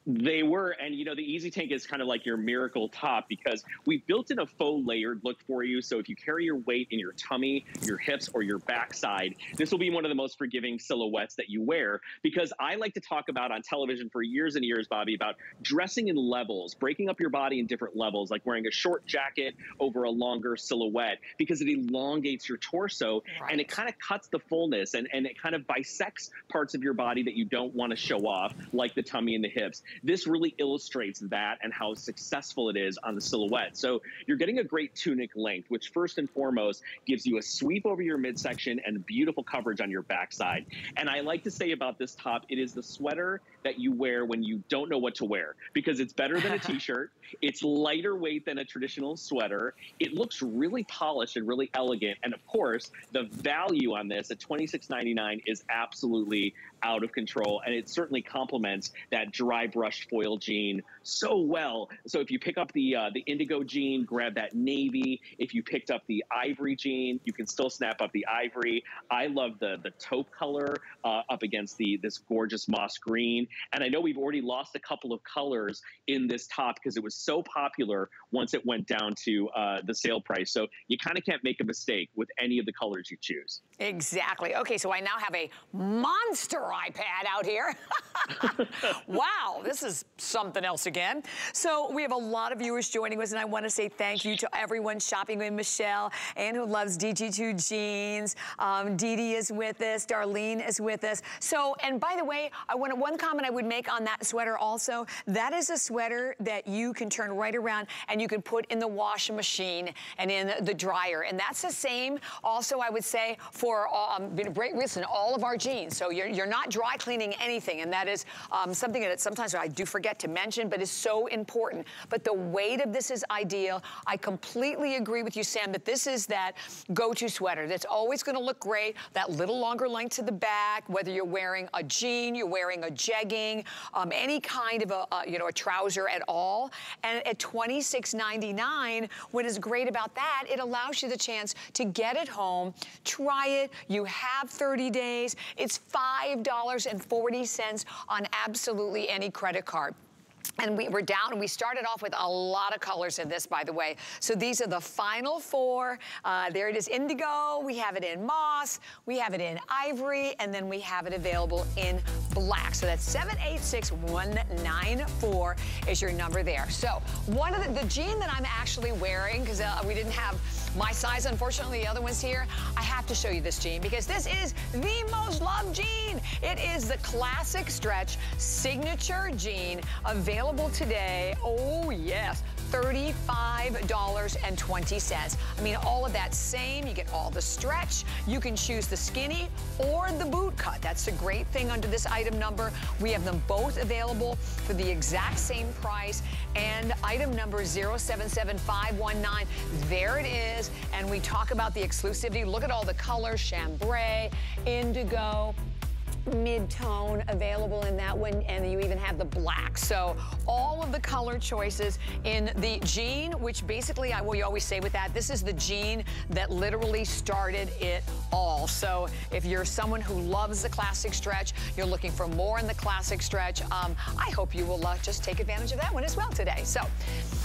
They were, and you know, the Easy Tank is kind of like your miracle top because we built in a faux layered look for you. So if you carry your weight in your tummy, your hips, or your backside, this will be one of the most forgiving silhouettes that you wear, because I like to talk about on television for years and years, Bobby, about dressing in levels, breaking up your body in different levels, like wearing a short jacket over a longer silhouette, because it elongates your torso, right, and it kind of cuts the fullness, and, and it kind of bisects parts of your body that you don't want to show off, like the tummy and the hips. This really illustrates that and how successful it is on the silhouette. So you're getting a great tunic length, which first and foremost gives you a sweep over your midsection and beautiful coverage on your backside. And I like to say about this top, it is the sweater that you wear when you don't know what to wear, because it's better than a t-shirt. It's lighter weight than a traditional sweater. It looks really polished and really elegant. And of course, the value on this at twenty-six ninety-nine is absolutely out of control. And it certainly complements that dry brushed foil jean so well. So if you pick up the uh, the indigo jean, grab that navy. If you picked up the ivory jean, you can still snap up the ivory. I love the, the taupe color uh, up against the this gorgeous moss green. And I know we've already lost a couple of colors in this top because it was so popular once it went down to uh, the sale price. So you kind of can't make a mistake with any of the colors you choose. Exactly. Okay, so I now have a monster iPad out here. Wow, this is something else again. So we have a lot of viewers joining us, and I want to say thank you to everyone shopping with Michelle, and who loves D G two jeans. Um, Dee Dee is with us. Darlene is with us. So, and by the way, I want one comment I would make on that sweater also. That is a sweater that you can turn right around and you can put in the washing machine and in the dryer. And that's the same also, I would say, for um, great risks in all of our jeans. So you're, you're not dry cleaning anything, and that is um, something that sometimes I do forget to mention, but is so important. But the weight of this is ideal. I completely agree with you, Sam, that this is that go-to sweater that's always going to look great, that little longer length to the back, whether you're wearing a jean, you're wearing a jegging, um, any kind of a, a, you know, a trouser at all. And at twenty-six ninety-nine, what is great about that, it allows you the chance to get it home, try it, you have thirty days, it's five dollars and forty cents on absolutely any credit card. And we were down, and we started off with a lot of colors in this, by the way. So these are the final four. Uh, there it is, indigo. We have it in moss. We have it in ivory. And then we have it available in black. So that's seven eight six, one nine four is your number there. So one of the, the jean that I'm actually wearing, because uh, we didn't have my size. Unfortunately, the other one's here. I have to show you this jean because this is the most loved jean. It is the classic stretch signature jean available today. Oh, yes. thirty-five dollars and twenty cents. I mean, all of that same. You get all the stretch. You can choose the skinny or the boot cut. That's the great thing under this item number. We have them both available for the exact same price. And item number zero seven seven five one nine. There it is. And we talk about the exclusivity. Look at all the colors. Chambray, indigo, mid-tone available in that one, and you even have the black. So all of the color choices in the jean, which basically I will always say with that, this is the jean that literally started it all. So if you're someone who loves the classic stretch, you're looking for more in the classic stretch, um, I hope you will uh, just take advantage of that one as well today. So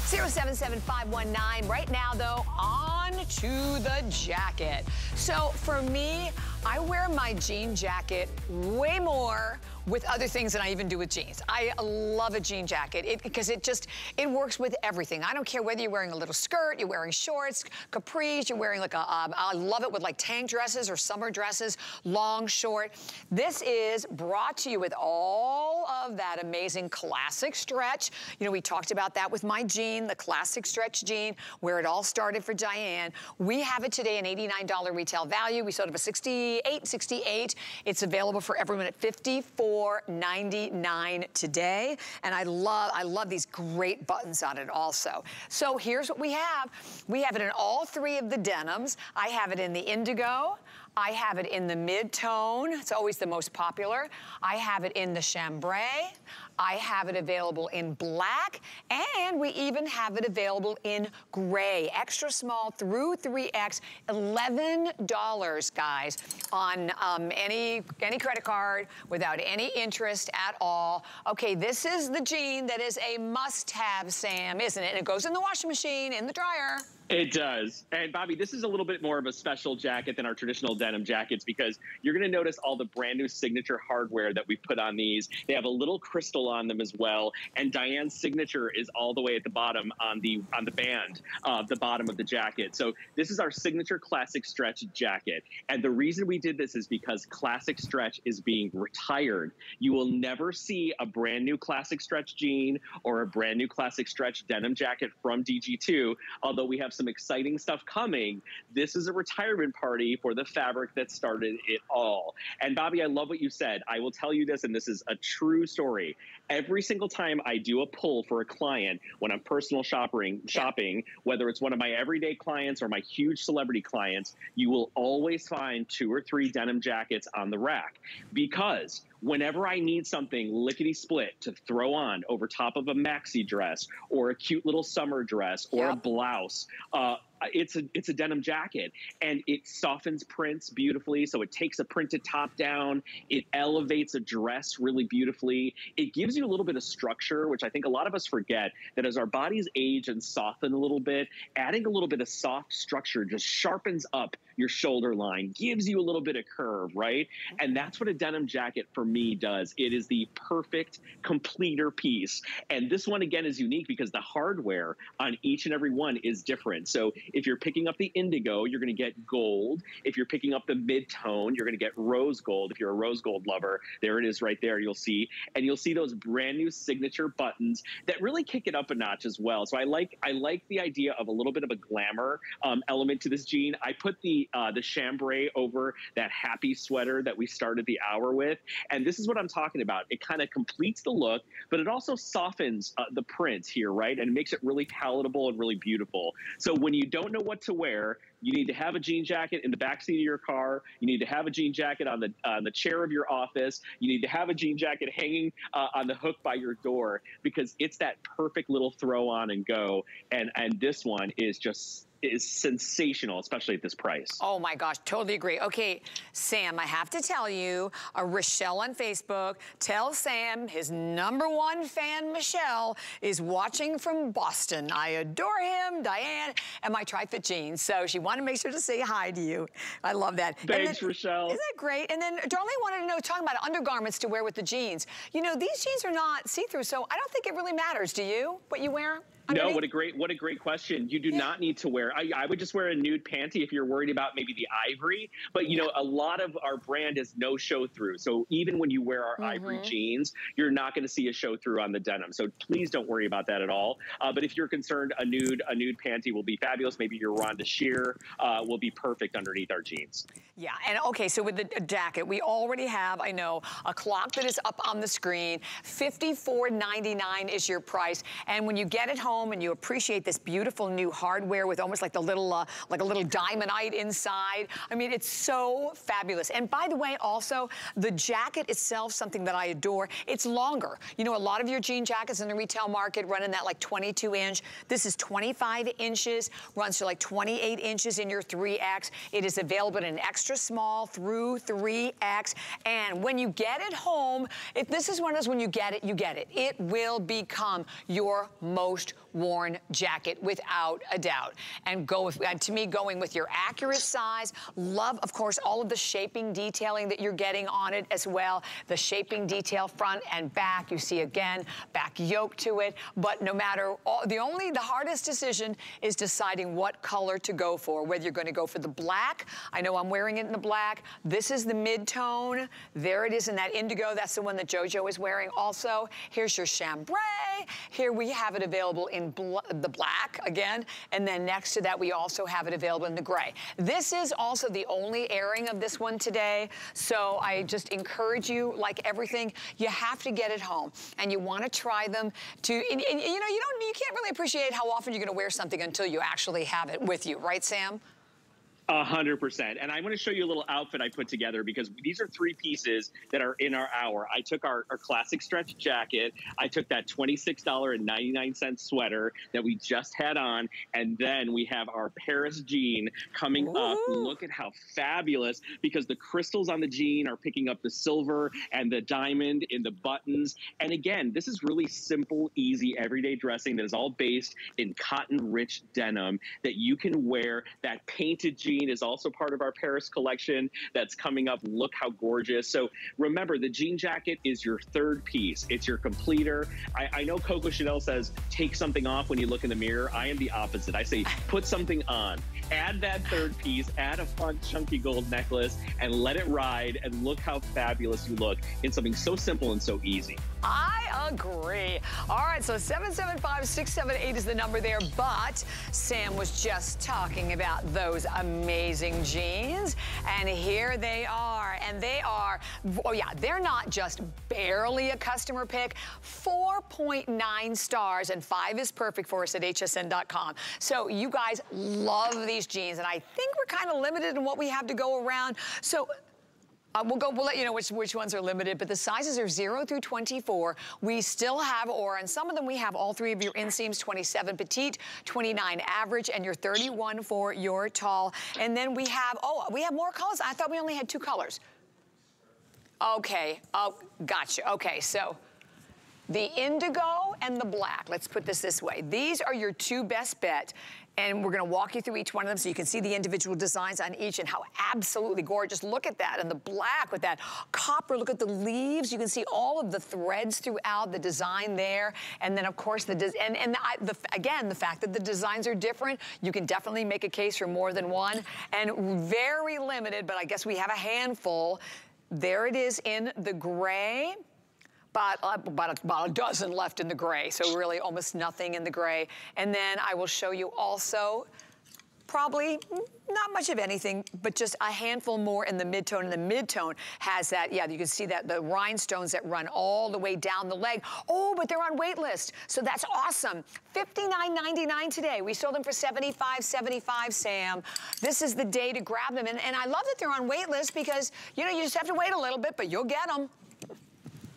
zero seven seven five one nine. Right now though, on to the jacket. So for me, I wear my jean jacket way more with other things than I even do with jeans. I love a jean jacket it, because it just, it works with everything. I don't care whether you're wearing a little skirt, you're wearing shorts, capris, you're wearing like a, um, I love it with like tank dresses or summer dresses, long, short. This is brought to you with all of that amazing classic stretch. You know, we talked about that with my jean, the classic stretch jean, where it all started for Diane. We have it today an eighty-nine dollar retail value. We sold it for sixty-eight sixty-eight. It's available for everyone at fifty-four ninety-nine today, and I love I love these great buttons on it also. So here's what we have. We have it in all three of the denims. I have it in the indigo. I have it in the mid-tone. It's always the most popular. I have it in the chambray. I have it available in black, and we even have it available in gray, extra small through three X, eleven dollars, guys, on um, any, any credit card without any interest at all. Okay, this is the jean that is a must-have, Sam, isn't it? And it goes in the washing machine, in the dryer. It does. And Bobbi, this is a little bit more of a special jacket than our traditional denim jackets because you're going to notice all the brand new signature hardware that we put on these. They have a little crystal on them as well. And Diane's signature is all the way at the bottom on the on the band of the bottom of the jacket. So this is our signature classic stretch jacket. And the reason we did this is because classic stretch is being retired. You will never see a brand new classic stretch jean or a brand new classic stretch denim jacket from D G two, although we have some exciting stuff coming. This is a retirement party for the fabric that started it all. And Bobbi, I love what you said. I will tell you this, and this is a true story. Every single time I do a pull for a client when I'm personal shopping, shopping, whether it's one of my everyday clients or my huge celebrity clients, you will always find two or three denim jackets on the rack because whenever I need something lickety-split to throw on over top of a maxi dress or a cute little summer dress or yep. a blouse, uh, it's a it's a denim jacket, and it softens prints beautifully. So it takes a printed top down. It elevates a dress really beautifully. It gives you a little bit of structure, which I think a lot of us forget, that as our bodies age and soften a little bit, adding a little bit of soft structure just sharpens up your shoulder line, gives you a little bit of curve, right? And that's what a denim jacket for me does. It is the perfect completer piece. And this one, again, is unique because the hardware on each and every one is different. So if you're picking up the indigo, you're going to get gold. If you're picking up the mid-tone, you're going to get rose gold. If you're a rose gold lover, there it is right there, you'll see. And you'll see those brand new signature buttons that really kick it up a notch as well. So I like I like the idea of a little bit of a glamour um, element to this jean. I put the, uh, the chambray over that happy sweater that we started the hour with. And this is what I'm talking about. It kind of completes the look, but it also softens uh, the print here, right? And it makes it really palatable and really beautiful. So when you don't know what to wear, you need to have a jean jacket in the backseat of your car. You need to have a jean jacket on the on the chair of your office. You need to have a jean jacket hanging uh, on the hook by your door because it's that perfect little throw on and go. And and this one is just is sensational, especially at this price. Oh my gosh, totally agree. Okay, Sam, I have to tell you, uh, Rochelle on Facebook, tell Sam his number one fan, Michelle, is watching from Boston. I adore him, Diane, and my tri-fit jeans. So she wanted to make sure to say hi to you. I love that. Thanks, then, Rochelle. Isn't that great? And then Darlene wanted to know, talking about undergarments to wear with the jeans. You know, these jeans are not see-through, so I don't think it really matters. Do you? What you wear? I'm no, what a great what a great question. You do yeah. not need to wear, I, I would just wear a nude panty if you're worried about maybe the ivory, but you yeah. know, a lot of our brand is no show through. So even when you wear our mm-hmm. ivory jeans, you're not gonna see a show through on the denim. So please don't worry about that at all. Uh, but if you're concerned, a nude a nude panty will be fabulous. Maybe your Rhonda Shear uh, will be perfect underneath our jeans. Yeah, and okay, so with the jacket, we already have, I know, a clock that is up on the screen. fifty-four ninety-nine is your price. And when you get it home, and you appreciate this beautiful new hardware with almost like the little, uh, like a little diamondite inside. I mean, it's so fabulous. And by the way, also, the jacket itself, something that I adore, it's longer. You know, a lot of your jean jackets in the retail market run in that like twenty-two inch. This is twenty-five inches, runs to like twenty-eight inches in your three X. It is available in an extra small through three X. And when you get it home, if this is one of those, when you get it, you get it. It will become your most worn jacket without a doubt. And go with, to me, going with your accurate size. Love, of course, all of the shaping detailing that you're getting on it as well. The shaping detail front and back. You see again, back yoke to it. But no matter, all, the only, the hardest decision is deciding what color to go for. Whether you're going to go for the black. I know I'm wearing it in the black. This is the mid-tone. There it is in that indigo. That's the one that JoJo is wearing also. Here's your chambray. Here we have it available in bl the black again, and then next to that we also have it available in the gray. This is also the only airing of this one today, so I just encourage you, like everything, you have to get it home and you want to try them to and, and, you know, you don't you can't really appreciate how often you're going to wear something until you actually have it with you, right, Sam? A hundred percent. And I want to show you a little outfit I put together because these are three pieces that are in our hour. I took our, our classic stretch jacket. I took that twenty-six ninety-nine sweater that we just had on. And then we have our Paris jean coming Ooh. Up. Look at how fabulous, because the crystals on the jean are picking up the silver and the diamond in the buttons. And again, this is really simple, easy, everyday dressing that is all based in cotton rich denim that you can wear. That painted jean is also part of our Paris collection that's coming up. Look how gorgeous. So remember, the jean jacket is your third piece. It's your completer. I, I know Coco Chanel says, take something off when you look in the mirror. I am the opposite. I say, put something on. Add that third piece, add a fun chunky gold necklace, and let it ride, and look how fabulous you look in something so simple and so easy. I agree. All right, so seven seven five, six seven eight is the number there, but Sam was just talking about those amazing jeans, and here they are, and they are, oh yeah, they're not just barely a customer pick, four point nine stars, and five is perfect for us at H S N dot com. So you guys love these These jeans, and I think we're kind of limited in what we have to go around. So Uh, we'll go, we'll let you know which, which ones are limited, but the sizes are zero through twenty-four. We still have, or and some of them we have all three of your inseams, twenty-seven petite, twenty-nine average, and your thirty-one for your tall. And then we have, oh, we have more colors. I thought we only had two colors. Okay, oh, gotcha. Okay, so the indigo and the black. Let's put this this way. These are your two best bet. And we're gonna walk you through each one of them so you can see the individual designs on each and how absolutely gorgeous. Look at that, and the black with that copper. Look at the leaves. You can see all of the threads throughout the design there. And then of course, the and, and the, the, again, the fact that the designs are different, you can definitely make a case for more than one. And very limited, but I guess we have a handful. There it is in the gray. About, about, about a dozen left in the gray, so really almost nothing in the gray. And then I will show you also probably not much of anything, but just a handful more in the mid-tone. And the mid-tone has that, yeah, you can see that the rhinestones that run all the way down the leg. Oh, but they're on wait list, so that's awesome. fifty-nine ninety-nine today. We sold them for seventy-five seventy-five, Sam. This is the day to grab them. And, and I love that they're on wait list because, you know, you just have to wait a little bit, but you'll get them.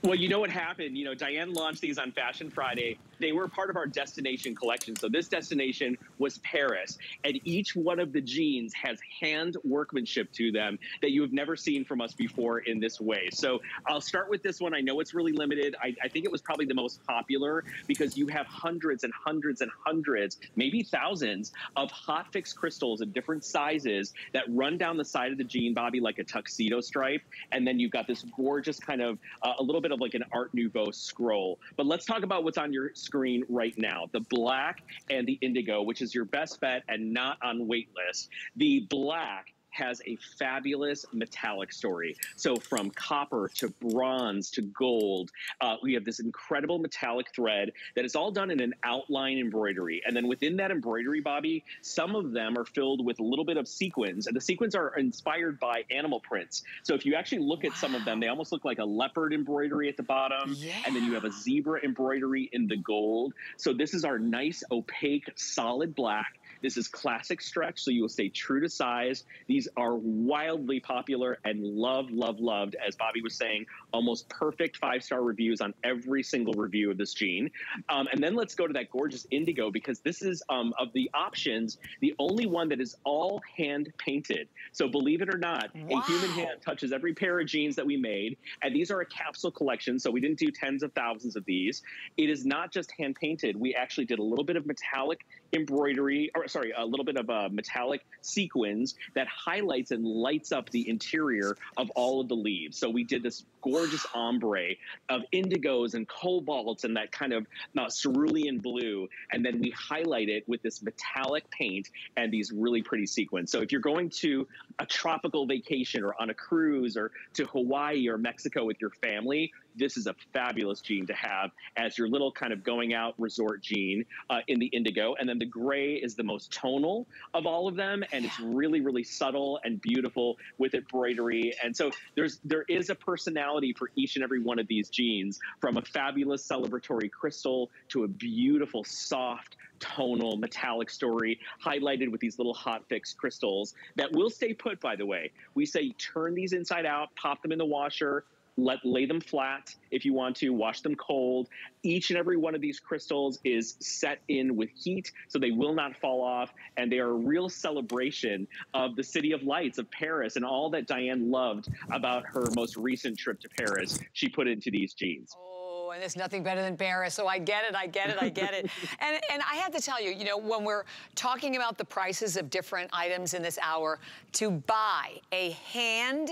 Well, you know what happened? You know, Diane launched these on Fashion Friday. They were part of our destination collection. So this destination was Paris. And each one of the jeans has hand workmanship to them that you have never seen from us before in this way. So I'll start with this one. I know it's really limited. I, I think it was probably the most popular because you have hundreds and hundreds and hundreds, maybe thousands of hot fix crystals of different sizes that run down the side of the jean, Bobby, like a tuxedo stripe. And then you've got this gorgeous kind of uh, a little bit of like an Art Nouveau scroll. But let's talk about what's on your screen screen right now. The black and the indigo, which is your best bet and not on wait list. The black has a fabulous metallic story. So from copper to bronze to gold, uh, we have this incredible metallic thread that is all done in an outline embroidery. And then within that embroidery, Bobby, some of them are filled with a little bit of sequins, and the sequins are inspired by animal prints. So if you actually look at wow. some of them, they almost look like a leopard embroidery at the bottom, yeah. and then you have a zebra embroidery in the gold. So this is our nice, opaque, solid black. This is classic stretch, so you will stay true to size. These are wildly popular and loved, loved, loved, as Bobby was saying, almost perfect five-star reviews on every single review of this jean. Um, and then let's go to that gorgeous indigo, because this is, um, of the options, the only one that is all hand-painted. So believe it or not, wow. a human hand touches every pair of jeans that we made, and these are a capsule collection, so we didn't do tens of thousands of these. It is not just hand-painted. We actually did a little bit of metallic embroidery, or sorry, a little bit of uh, metallic sequins that highlights and lights up the interior of all of the leaves. So we did this gorgeous ombre of indigos and cobalts and that kind of uh, cerulean blue, and then we highlight it with this metallic paint and these really pretty sequins. So if you're going to a tropical vacation or on a cruise or to Hawaii or Mexico with your family, this is a fabulous jean to have as your little kind of going out resort jean uh, in the indigo. And then the gray is the most tonal of all of them. And it's really, really subtle and beautiful with embroidery. And so there's, there is a personality for each and every one of these jeans, from a fabulous celebratory crystal to a beautiful, soft, tonal metallic story highlighted with these little hot fix crystals that will stay put, by the way. We say turn these inside out, pop them in the washer, Let, lay them flat if you want to, wash them cold. Each and every one of these crystals is set in with heat, so they will not fall off, and they are a real celebration of the City of Lights of Paris and all that Diane loved about her most recent trip to Paris she put into these jeans. Oh, and there's nothing better than Paris, so I get it, I get it, I get it. and, and I have to tell you, you know, when we're talking about the prices of different items in this hour, to buy a hand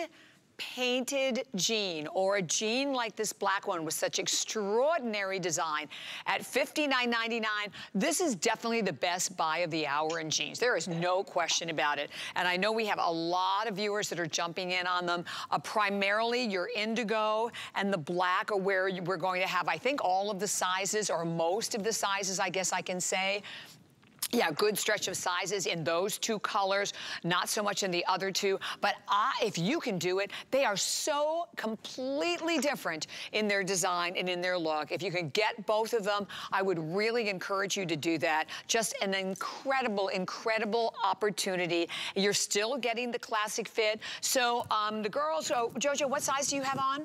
painted jean or a jean like this black one with such extraordinary design at fifty-nine ninety-nine, this is definitely the best buy of the hour in jeans. There is no question about it. And I know we have a lot of viewers that are jumping in on them. Uh, primarily your indigo and the black are where you, we're going to have, I think, all of the sizes, or most of the sizes, I guess I can say. Yeah, good stretch of sizes in those two colors, not so much in the other two, but I, if you can do it, they are so completely different in their design and in their look. If you can get both of them, I would really encourage you to do that. Just an incredible, incredible opportunity. You're still getting the classic fit. So um, the girls, so Jojo, what size do you have on?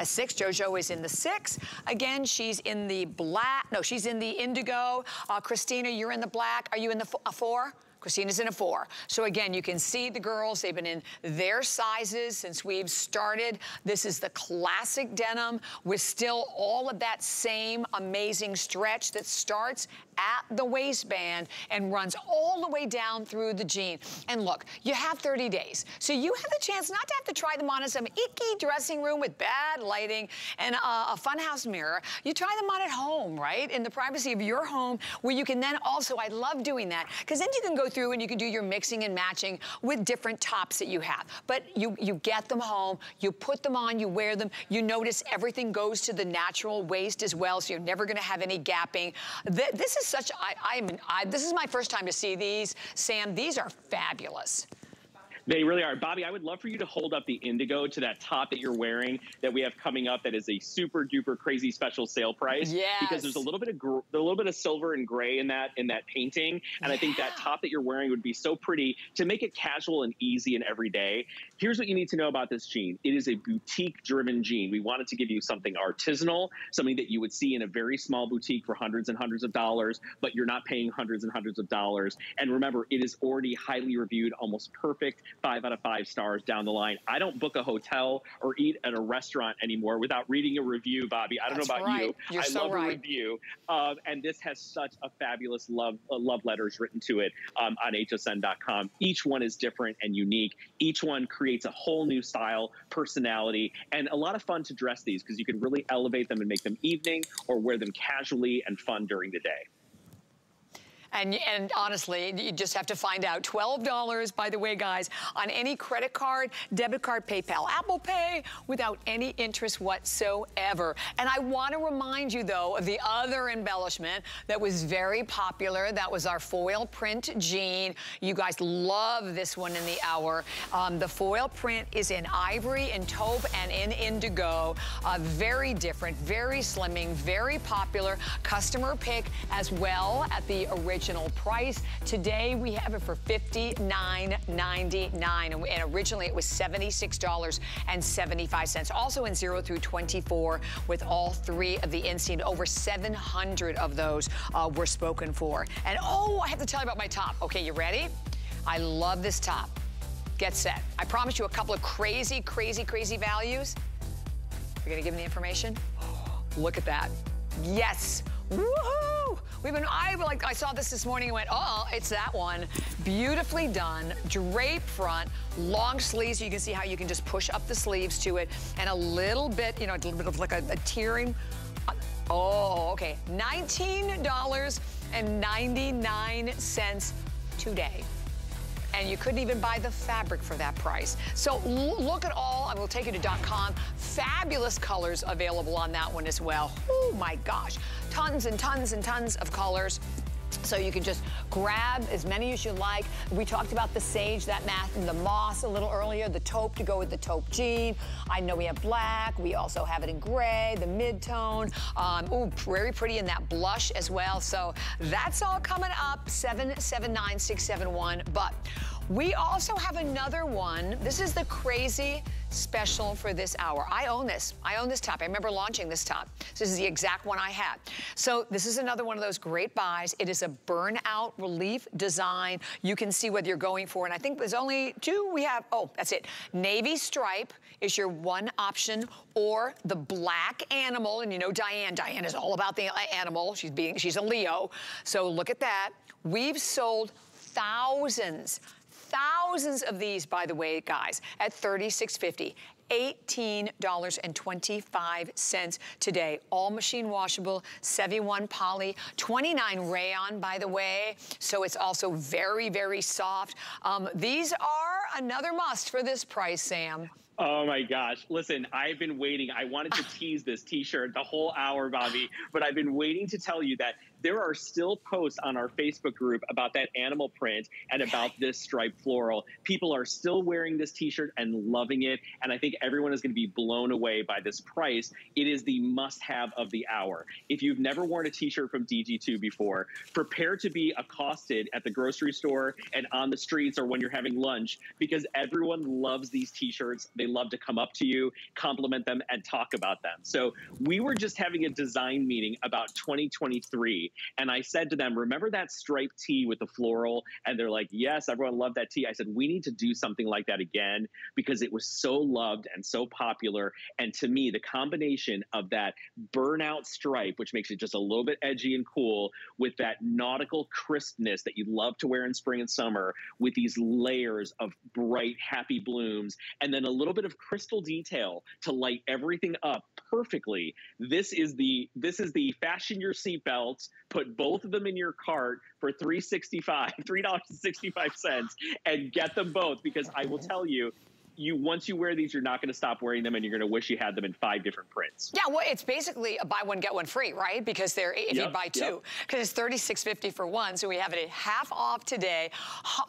A six. Jojo is in the six. Again, she's in the black. No, she's in the indigo. Uh, Christina, you're in the black. Are you in the f a four? Christina's in a four. So again, you can see the girls, they've been in their sizes since we've started. This is the classic denim with still all of that same amazing stretch that starts at the waistband and runs all the way down through the jean. And look, you have thirty days. So you have the chance not to have to try them on in some icky dressing room with bad lighting and a, a funhouse mirror. You try them on at home, right? In the privacy of your home, where you can then also, I love doing that, because then you can go through and you can do your mixing and matching with different tops that you have. But you, you get them home, you put them on, you wear them, you notice everything goes to the natural waist as well, so you're never gonna have any gapping. Th this is such, I, I'm, I, this is my first time to see these. Sam, these are fabulous. They really are. Bobby, I would love for you to hold up the indigo to that top that you're wearing that we have coming up that is a super duper crazy special sale price. Yes. Because there's a little bit of gr a little bit of silver and gray in that in that painting. And yeah. I think that top that you're wearing would be so pretty to make it casual and easy and everyday. Here's what you need to know about this jean. It is a boutique driven jean. We wanted to give you something artisanal, something that you would see in a very small boutique for hundreds and hundreds of dollars, but you're not paying hundreds and hundreds of dollars. And remember, it is already highly reviewed, almost perfect five out of five stars down the line. I don't book a hotel or eat at a restaurant anymore without reading a review, Bobbi. I don't That's know about right. you. You're I so love right. a review. Um, and this has such a fabulous love uh, love letters written to it um, on H S N dot com. Each one is different and unique. Each one creates a whole new style, personality, and a lot of fun to dress these because you can really elevate them and make them evening or wear them casually and fun during the day. And, and honestly, you just have to find out. twelve dollars, by the way, guys, on any credit card, debit card, PayPal, Apple Pay, without any interest whatsoever. And I want to remind you, though, of the other embellishment that was very popular. That was our foil print jean. You guys love this one in the hour. Um, the foil print is in ivory, in taupe, and in indigo. Uh, very different, very slimming, very popular. Customer pick as well at the original price. Today we have it for fifty-nine ninety-nine, and originally it was seventy-six dollars and seventy-five cents. Also in zero through twenty-four with all three of the inseam. Over seven hundred of those uh, were spoken for. And oh, I have to tell you about my top. Okay, you ready? I love this top. Get set. I promised you a couple of crazy, crazy, crazy values. You're going to give me the information? Look at that. Yes. Woohoo! We've been, I like, I saw this this morning and went, oh, it's that one. Beautifully done, drape front, long sleeves. So you can see how you can just push up the sleeves to it, and a little bit, you know, a little bit of like a, a tearing. Oh, okay, nineteen ninety-nine today. And you couldn't even buy the fabric for that price. So look at all, I will take you to .com. Fabulous colors available on that one as well. Oh my gosh, tons and tons and tons of colors. So you can just grab as many as you like. We talked about the sage, that math, and the moss a little earlier, the taupe to go with the taupe jean. I know we have black. We also have it in gray, the mid-tone. Um, ooh, very pretty in that blush as well. So that's all coming up, seven seven nine, six seven one. But we also have another one. This is the crazy special for this hour. I own this. I own this top. I remember launching this top. So this is the exact one I had. So this is another one of those great buys. It is a burnout relief design. You can see what you're going for. And I think there's only two we have. Oh, that's it. Navy stripe is your one option, or the black animal. And you know Diane. Diane is all about the animal. She's being, she's a Leo. So look at that. We've sold thousands. Thousands of these, by the way, guys, at thirty-six fifty. eighteen dollars and twenty-five cents today. All machine washable, seventy-one poly, twenty-nine rayon, by the way. So it's also very, very soft. Um, these are another must for this price, Sam. Oh my gosh. Listen, I've been waiting. I wanted to tease this t-shirt the whole hour, Bobbi, but I've been waiting to tell you that there are still posts on our Facebook group about that animal print and about this striped floral. People are still wearing this t-shirt and loving it, and I think everyone is going to be blown away by this price. It is the must-have of the hour. If you've never worn a t-shirt from D G two before, prepare to be accosted at the grocery store and on the streets or when you're having lunch, because everyone loves these t-shirts. They love to come up to you, compliment them, and talk about them. So we were just having a design meeting about twenty twenty-three, and I said to them, remember that striped tee with the floral? And they're like, yes, everyone loved that tee. I said, we need to do something like that again, because it was so loved and so popular. And to me, the combination of that burnout stripe, which makes it just a little bit edgy and cool, with that nautical crispness that you love to wear in spring and summer, with these layers of bright, happy blooms, and then a little bit of crystal detail to light everything up perfectly. This is the, this is the fashion your seatbelts, put both of them in your cart for three sixty-five, three dollars and sixty-five cents, and get them both, because I will tell you, you once you wear these, you're not going to stop wearing them, and you're going to wish you had them in five different prints. Yeah, well, it's basically a buy one get one free, right? Because they're if yep, you buy two, because yep. it's thirty-six fifty for one, so we have it at half off today.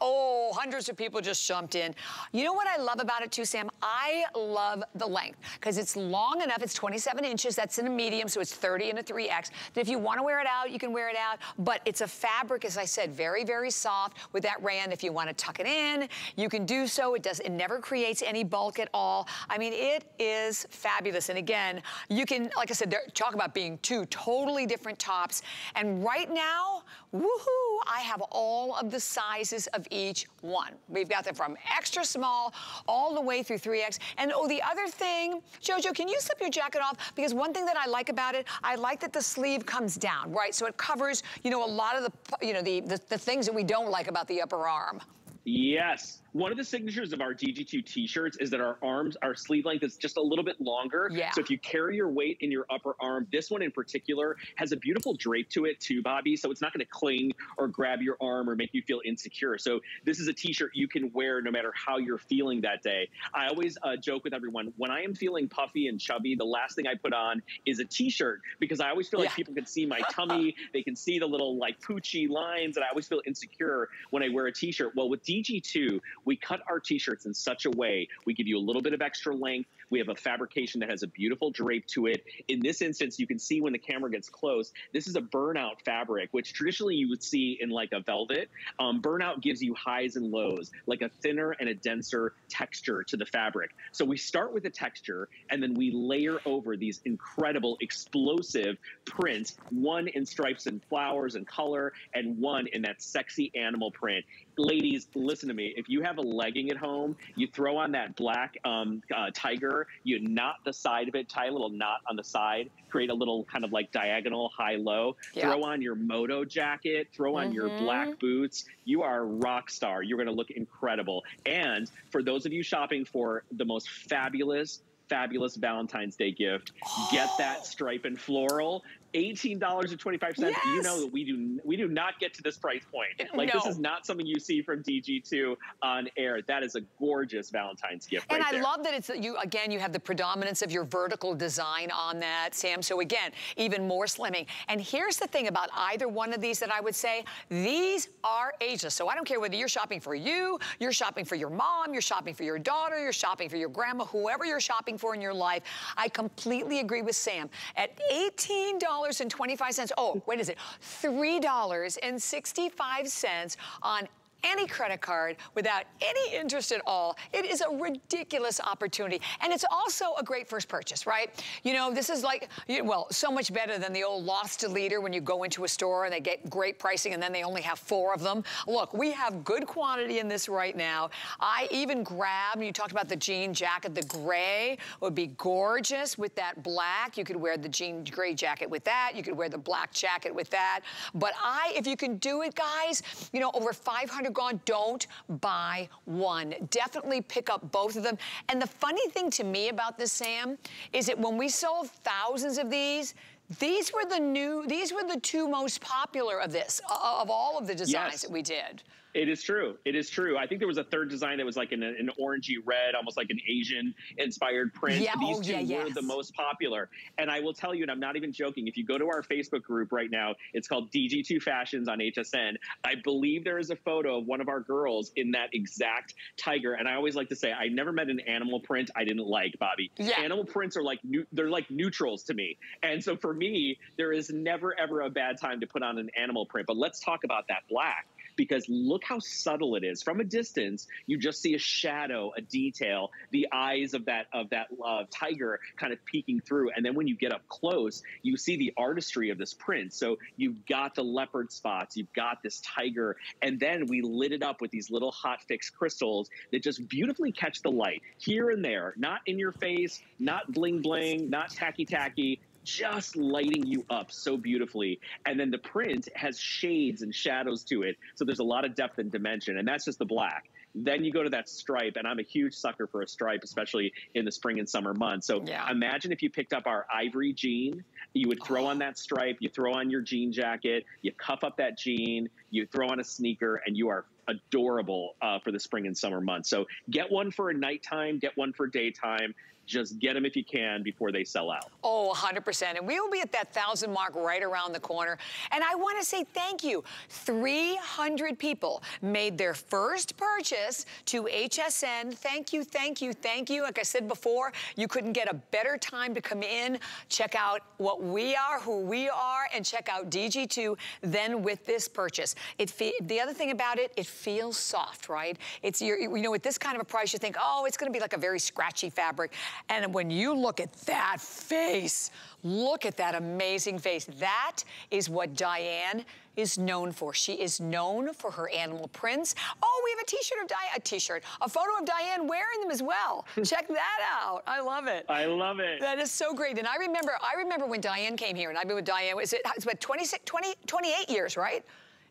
Oh, hundreds of people just jumped in. You know what I love about it too, Sam? I love the length, because it's long enough. It's twenty-seven inches. That's in a medium, so it's thirty and a three X. That if you want to wear it out, you can wear it out. But it's a fabric, as I said, very very soft with that rayon. If you want to tuck it in, you can do so. It does. It never creates weights, any bulk at all. I mean, it is fabulous. And again, you can, like I said, there, talk about being two totally different tops. And right now, woohoo, I have all of the sizes of each one. We've got them from extra small all the way through three X. And oh, the other thing, Jojo, can you slip your jacket off? Because one thing that I like about it, I like that the sleeve comes down, right? So it covers, you know, a lot of the, you know, the, the, the things that we don't like about the upper arm. Yes. One of the signatures of our D G two t-shirts is that our arms, our sleeve length is just a little bit longer. Yeah. So if you carry your weight in your upper arm, this one in particular has a beautiful drape to it too, Bobby. So it's not going to cling or grab your arm or make you feel insecure. So this is a t-shirt you can wear no matter how you're feeling that day. I always uh, joke with everyone, when I am feeling puffy and chubby, the last thing I put on is a t-shirt, because I always feel like yeah. people can see my tummy. They can see the little like poochy lines, and I always feel insecure when I wear a t-shirt. Well, with D G two, we cut our t-shirts in such a way, we give you a little bit of extra length. We have a fabrication that has a beautiful drape to it. In this instance, you can see when the camera gets close, this is a burnout fabric, which traditionally you would see in like a velvet. Um, burnout gives you highs and lows, like a thinner and a denser texture to the fabric. So we start with the texture, and then we layer over these incredible explosive prints, one in stripes and flowers and color, and one in that sexy animal print. Ladies, listen to me. If you have a legging at home, you throw on that black um, uh, tiger, you knot the side of it, tie a little knot on the side, create a little kind of like diagonal high-low, yeah. throw on your moto jacket, throw on mm-hmm. your black boots. You are a rock star. You're going to look incredible. And for those of you shopping for the most fabulous, fabulous Valentine's Day gift, oh. get that stripe and floral. eighteen dollars and twenty-five cents. Yes. You know that we do we do not get to this price point. Like no. this is not something you see from D G two on air. That is a gorgeous Valentine's gift. And right I there. love that it's you again. You have the predominance of your vertical design on that, Sam. So again, even more slimming. And here's the thing about either one of these that I would say these are ageless. So I don't care whether you're shopping for you, you're shopping for your mom, you're shopping for your daughter, you're shopping for your grandma, whoever you're shopping for in your life. I completely agree with Sam. At eighteen dollars and twenty-five cents. Oh, what is it? three dollars and sixty-five cents on any credit card without any interest at all. It is a ridiculous opportunity. And it's also a great first purchase, right? You know, this is like, well, so much better than the old loss to leader when you go into a store and they get great pricing and then they only have four of them. Look, we have good quantity in this right now. I even grabbed, you talked about the jean jacket, the gray would be gorgeous with that black. You could wear the jean gray jacket with that. You could wear the black jacket with that. But I, if you can do it, guys, you know, over five hundred gone, don't buy one. Definitely pick up both of them. And the funny thing to me about this, Sam, is that when we sold thousands of these, these were the new, these were the two most popular of this, of all of the designs yes. that we did. It is true. It is true. I think there was a third design that was like an, an orangey red, almost like an Asian-inspired print. Yeah, These oh, two yeah, were yes. the most popular. And I will tell you, and I'm not even joking, if you go to our Facebook group right now, it's called D G two Fashions on H S N. I believe there is a photo of one of our girls in that exact tiger. And I always like to say, I never met an animal print I didn't like, Bobby. Yeah. Animal prints are like, they're like neutrals to me. And so for me, there is never, ever a bad time to put on an animal print. But let's talk about that black. Because look how subtle it is. From a distance, you just see a shadow, a detail, the eyes of that of that uh, tiger kind of peeking through. And then when you get up close, you see the artistry of this print. So you've got the leopard spots, you've got this tiger, and then we lit it up with these little hot fix crystals that just beautifully catch the light here and there, not in your face, not bling bling, not tacky tacky, just lighting you up so beautifully. And then the print has shades and shadows to it. So there's a lot of depth and dimension, and that's just the black. Then you go to that stripe, and I'm a huge sucker for a stripe, especially in the spring and summer months. So yeah. imagine if you picked up our ivory jean, you would throw oh. on that stripe, you throw on your jean jacket, you cuff up that jean, you throw on a sneaker, and you are adorable uh, for the spring and summer months. So get one for a nighttime, get one for daytime. Just get them if you can before they sell out. Oh, one hundred percent. And we will be at that thousand mark right around the corner. And I want to say thank you. three hundred people made their first purchase to H S N. Thank you, thank you, thank you. Like I said before, you couldn't get a better time to come in, check out what we are, who we are, and check out D G two then with this purchase. It fe the other thing about it, it feels soft, right? It's your, you know, with this kind of a price, you think, oh, it's going to be like a very scratchy fabric. And when you look at that face, look at that amazing face. That is what Diane is known for. She is known for her animal prints. Oh, we have a t-shirt of Diane, a t-shirt, a photo of Diane wearing them as well. Check that out. I love it. I love it. That is so great. And I remember, I remember when Diane came here, and I've been with Diane, is it, it's been twenty-six, twenty, twenty-eight years, right?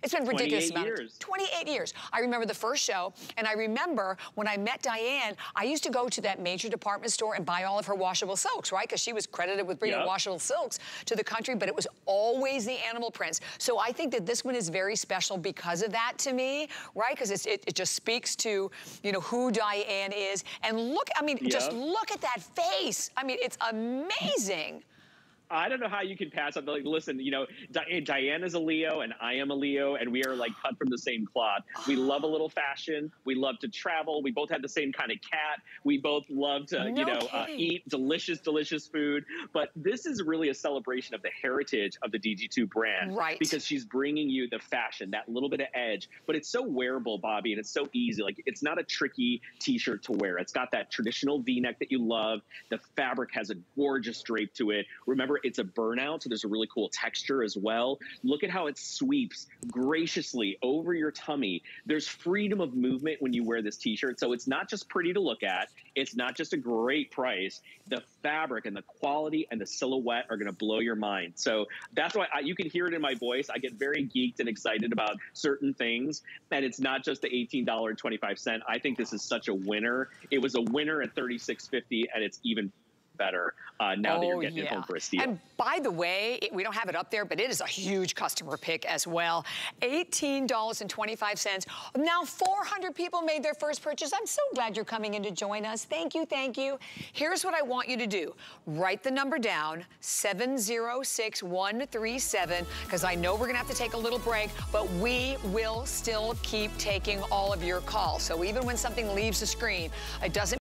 It's been ridiculous amount. Years. twenty-eight years. I remember the first show, and I remember when I met Diane, I used to go to that major department store and buy all of her washable silks, right? Because she was credited with bringing yep. washable silks to the country, but it was always the animal prints. So I think that this one is very special because of that to me, right? Because it, it just speaks to, you know, who Diane is. And look, I mean, yep. just look at that face. I mean, it's amazing. I don't know how you can pass up. Like, listen, you know, Di Diana's a Leo and I am a Leo, and we are like cut from the same cloth. We love a little fashion. We love to travel. We both have the same kind of cat. We both love to, no you know, uh, eat delicious, delicious food. But this is really a celebration of the heritage of the D G two brand. Right. Because she's bringing you the fashion, that little bit of edge. But it's so wearable, Bobbi, and it's so easy. Like, it's not a tricky t-shirt to wear. It's got that traditional V-neck that you love. The fabric has a gorgeous drape to it. Remember, it's a burnout, so there's a really cool texture as well. Look at how it sweeps graciously over your tummy. There's freedom of movement when you wear this t-shirt, so it's not just pretty to look at. It's not just a great price. The fabric and the quality and the silhouette are going to blow your mind. So that's why I, you can hear it in my voice. I get very geeked and excited about certain things, and it's not just the eighteen dollars and twenty-five cents. I think this is such a winner. It was a winner at thirty-six fifty, and it's even better uh, now oh, that you're getting yeah. it home for a steal. And by the way, it, we don't have it up there, but it is a huge customer pick as well. eighteen dollars and twenty-five cents. Now four hundred people made their first purchase. I'm so glad you're coming in to join us. Thank you, thank you. Here's what I want you to do. Write the number down, seven zero six one three seven, because I know we're gonna have to take a little break, but we will still keep taking all of your calls. So even when something leaves the screen, it doesn't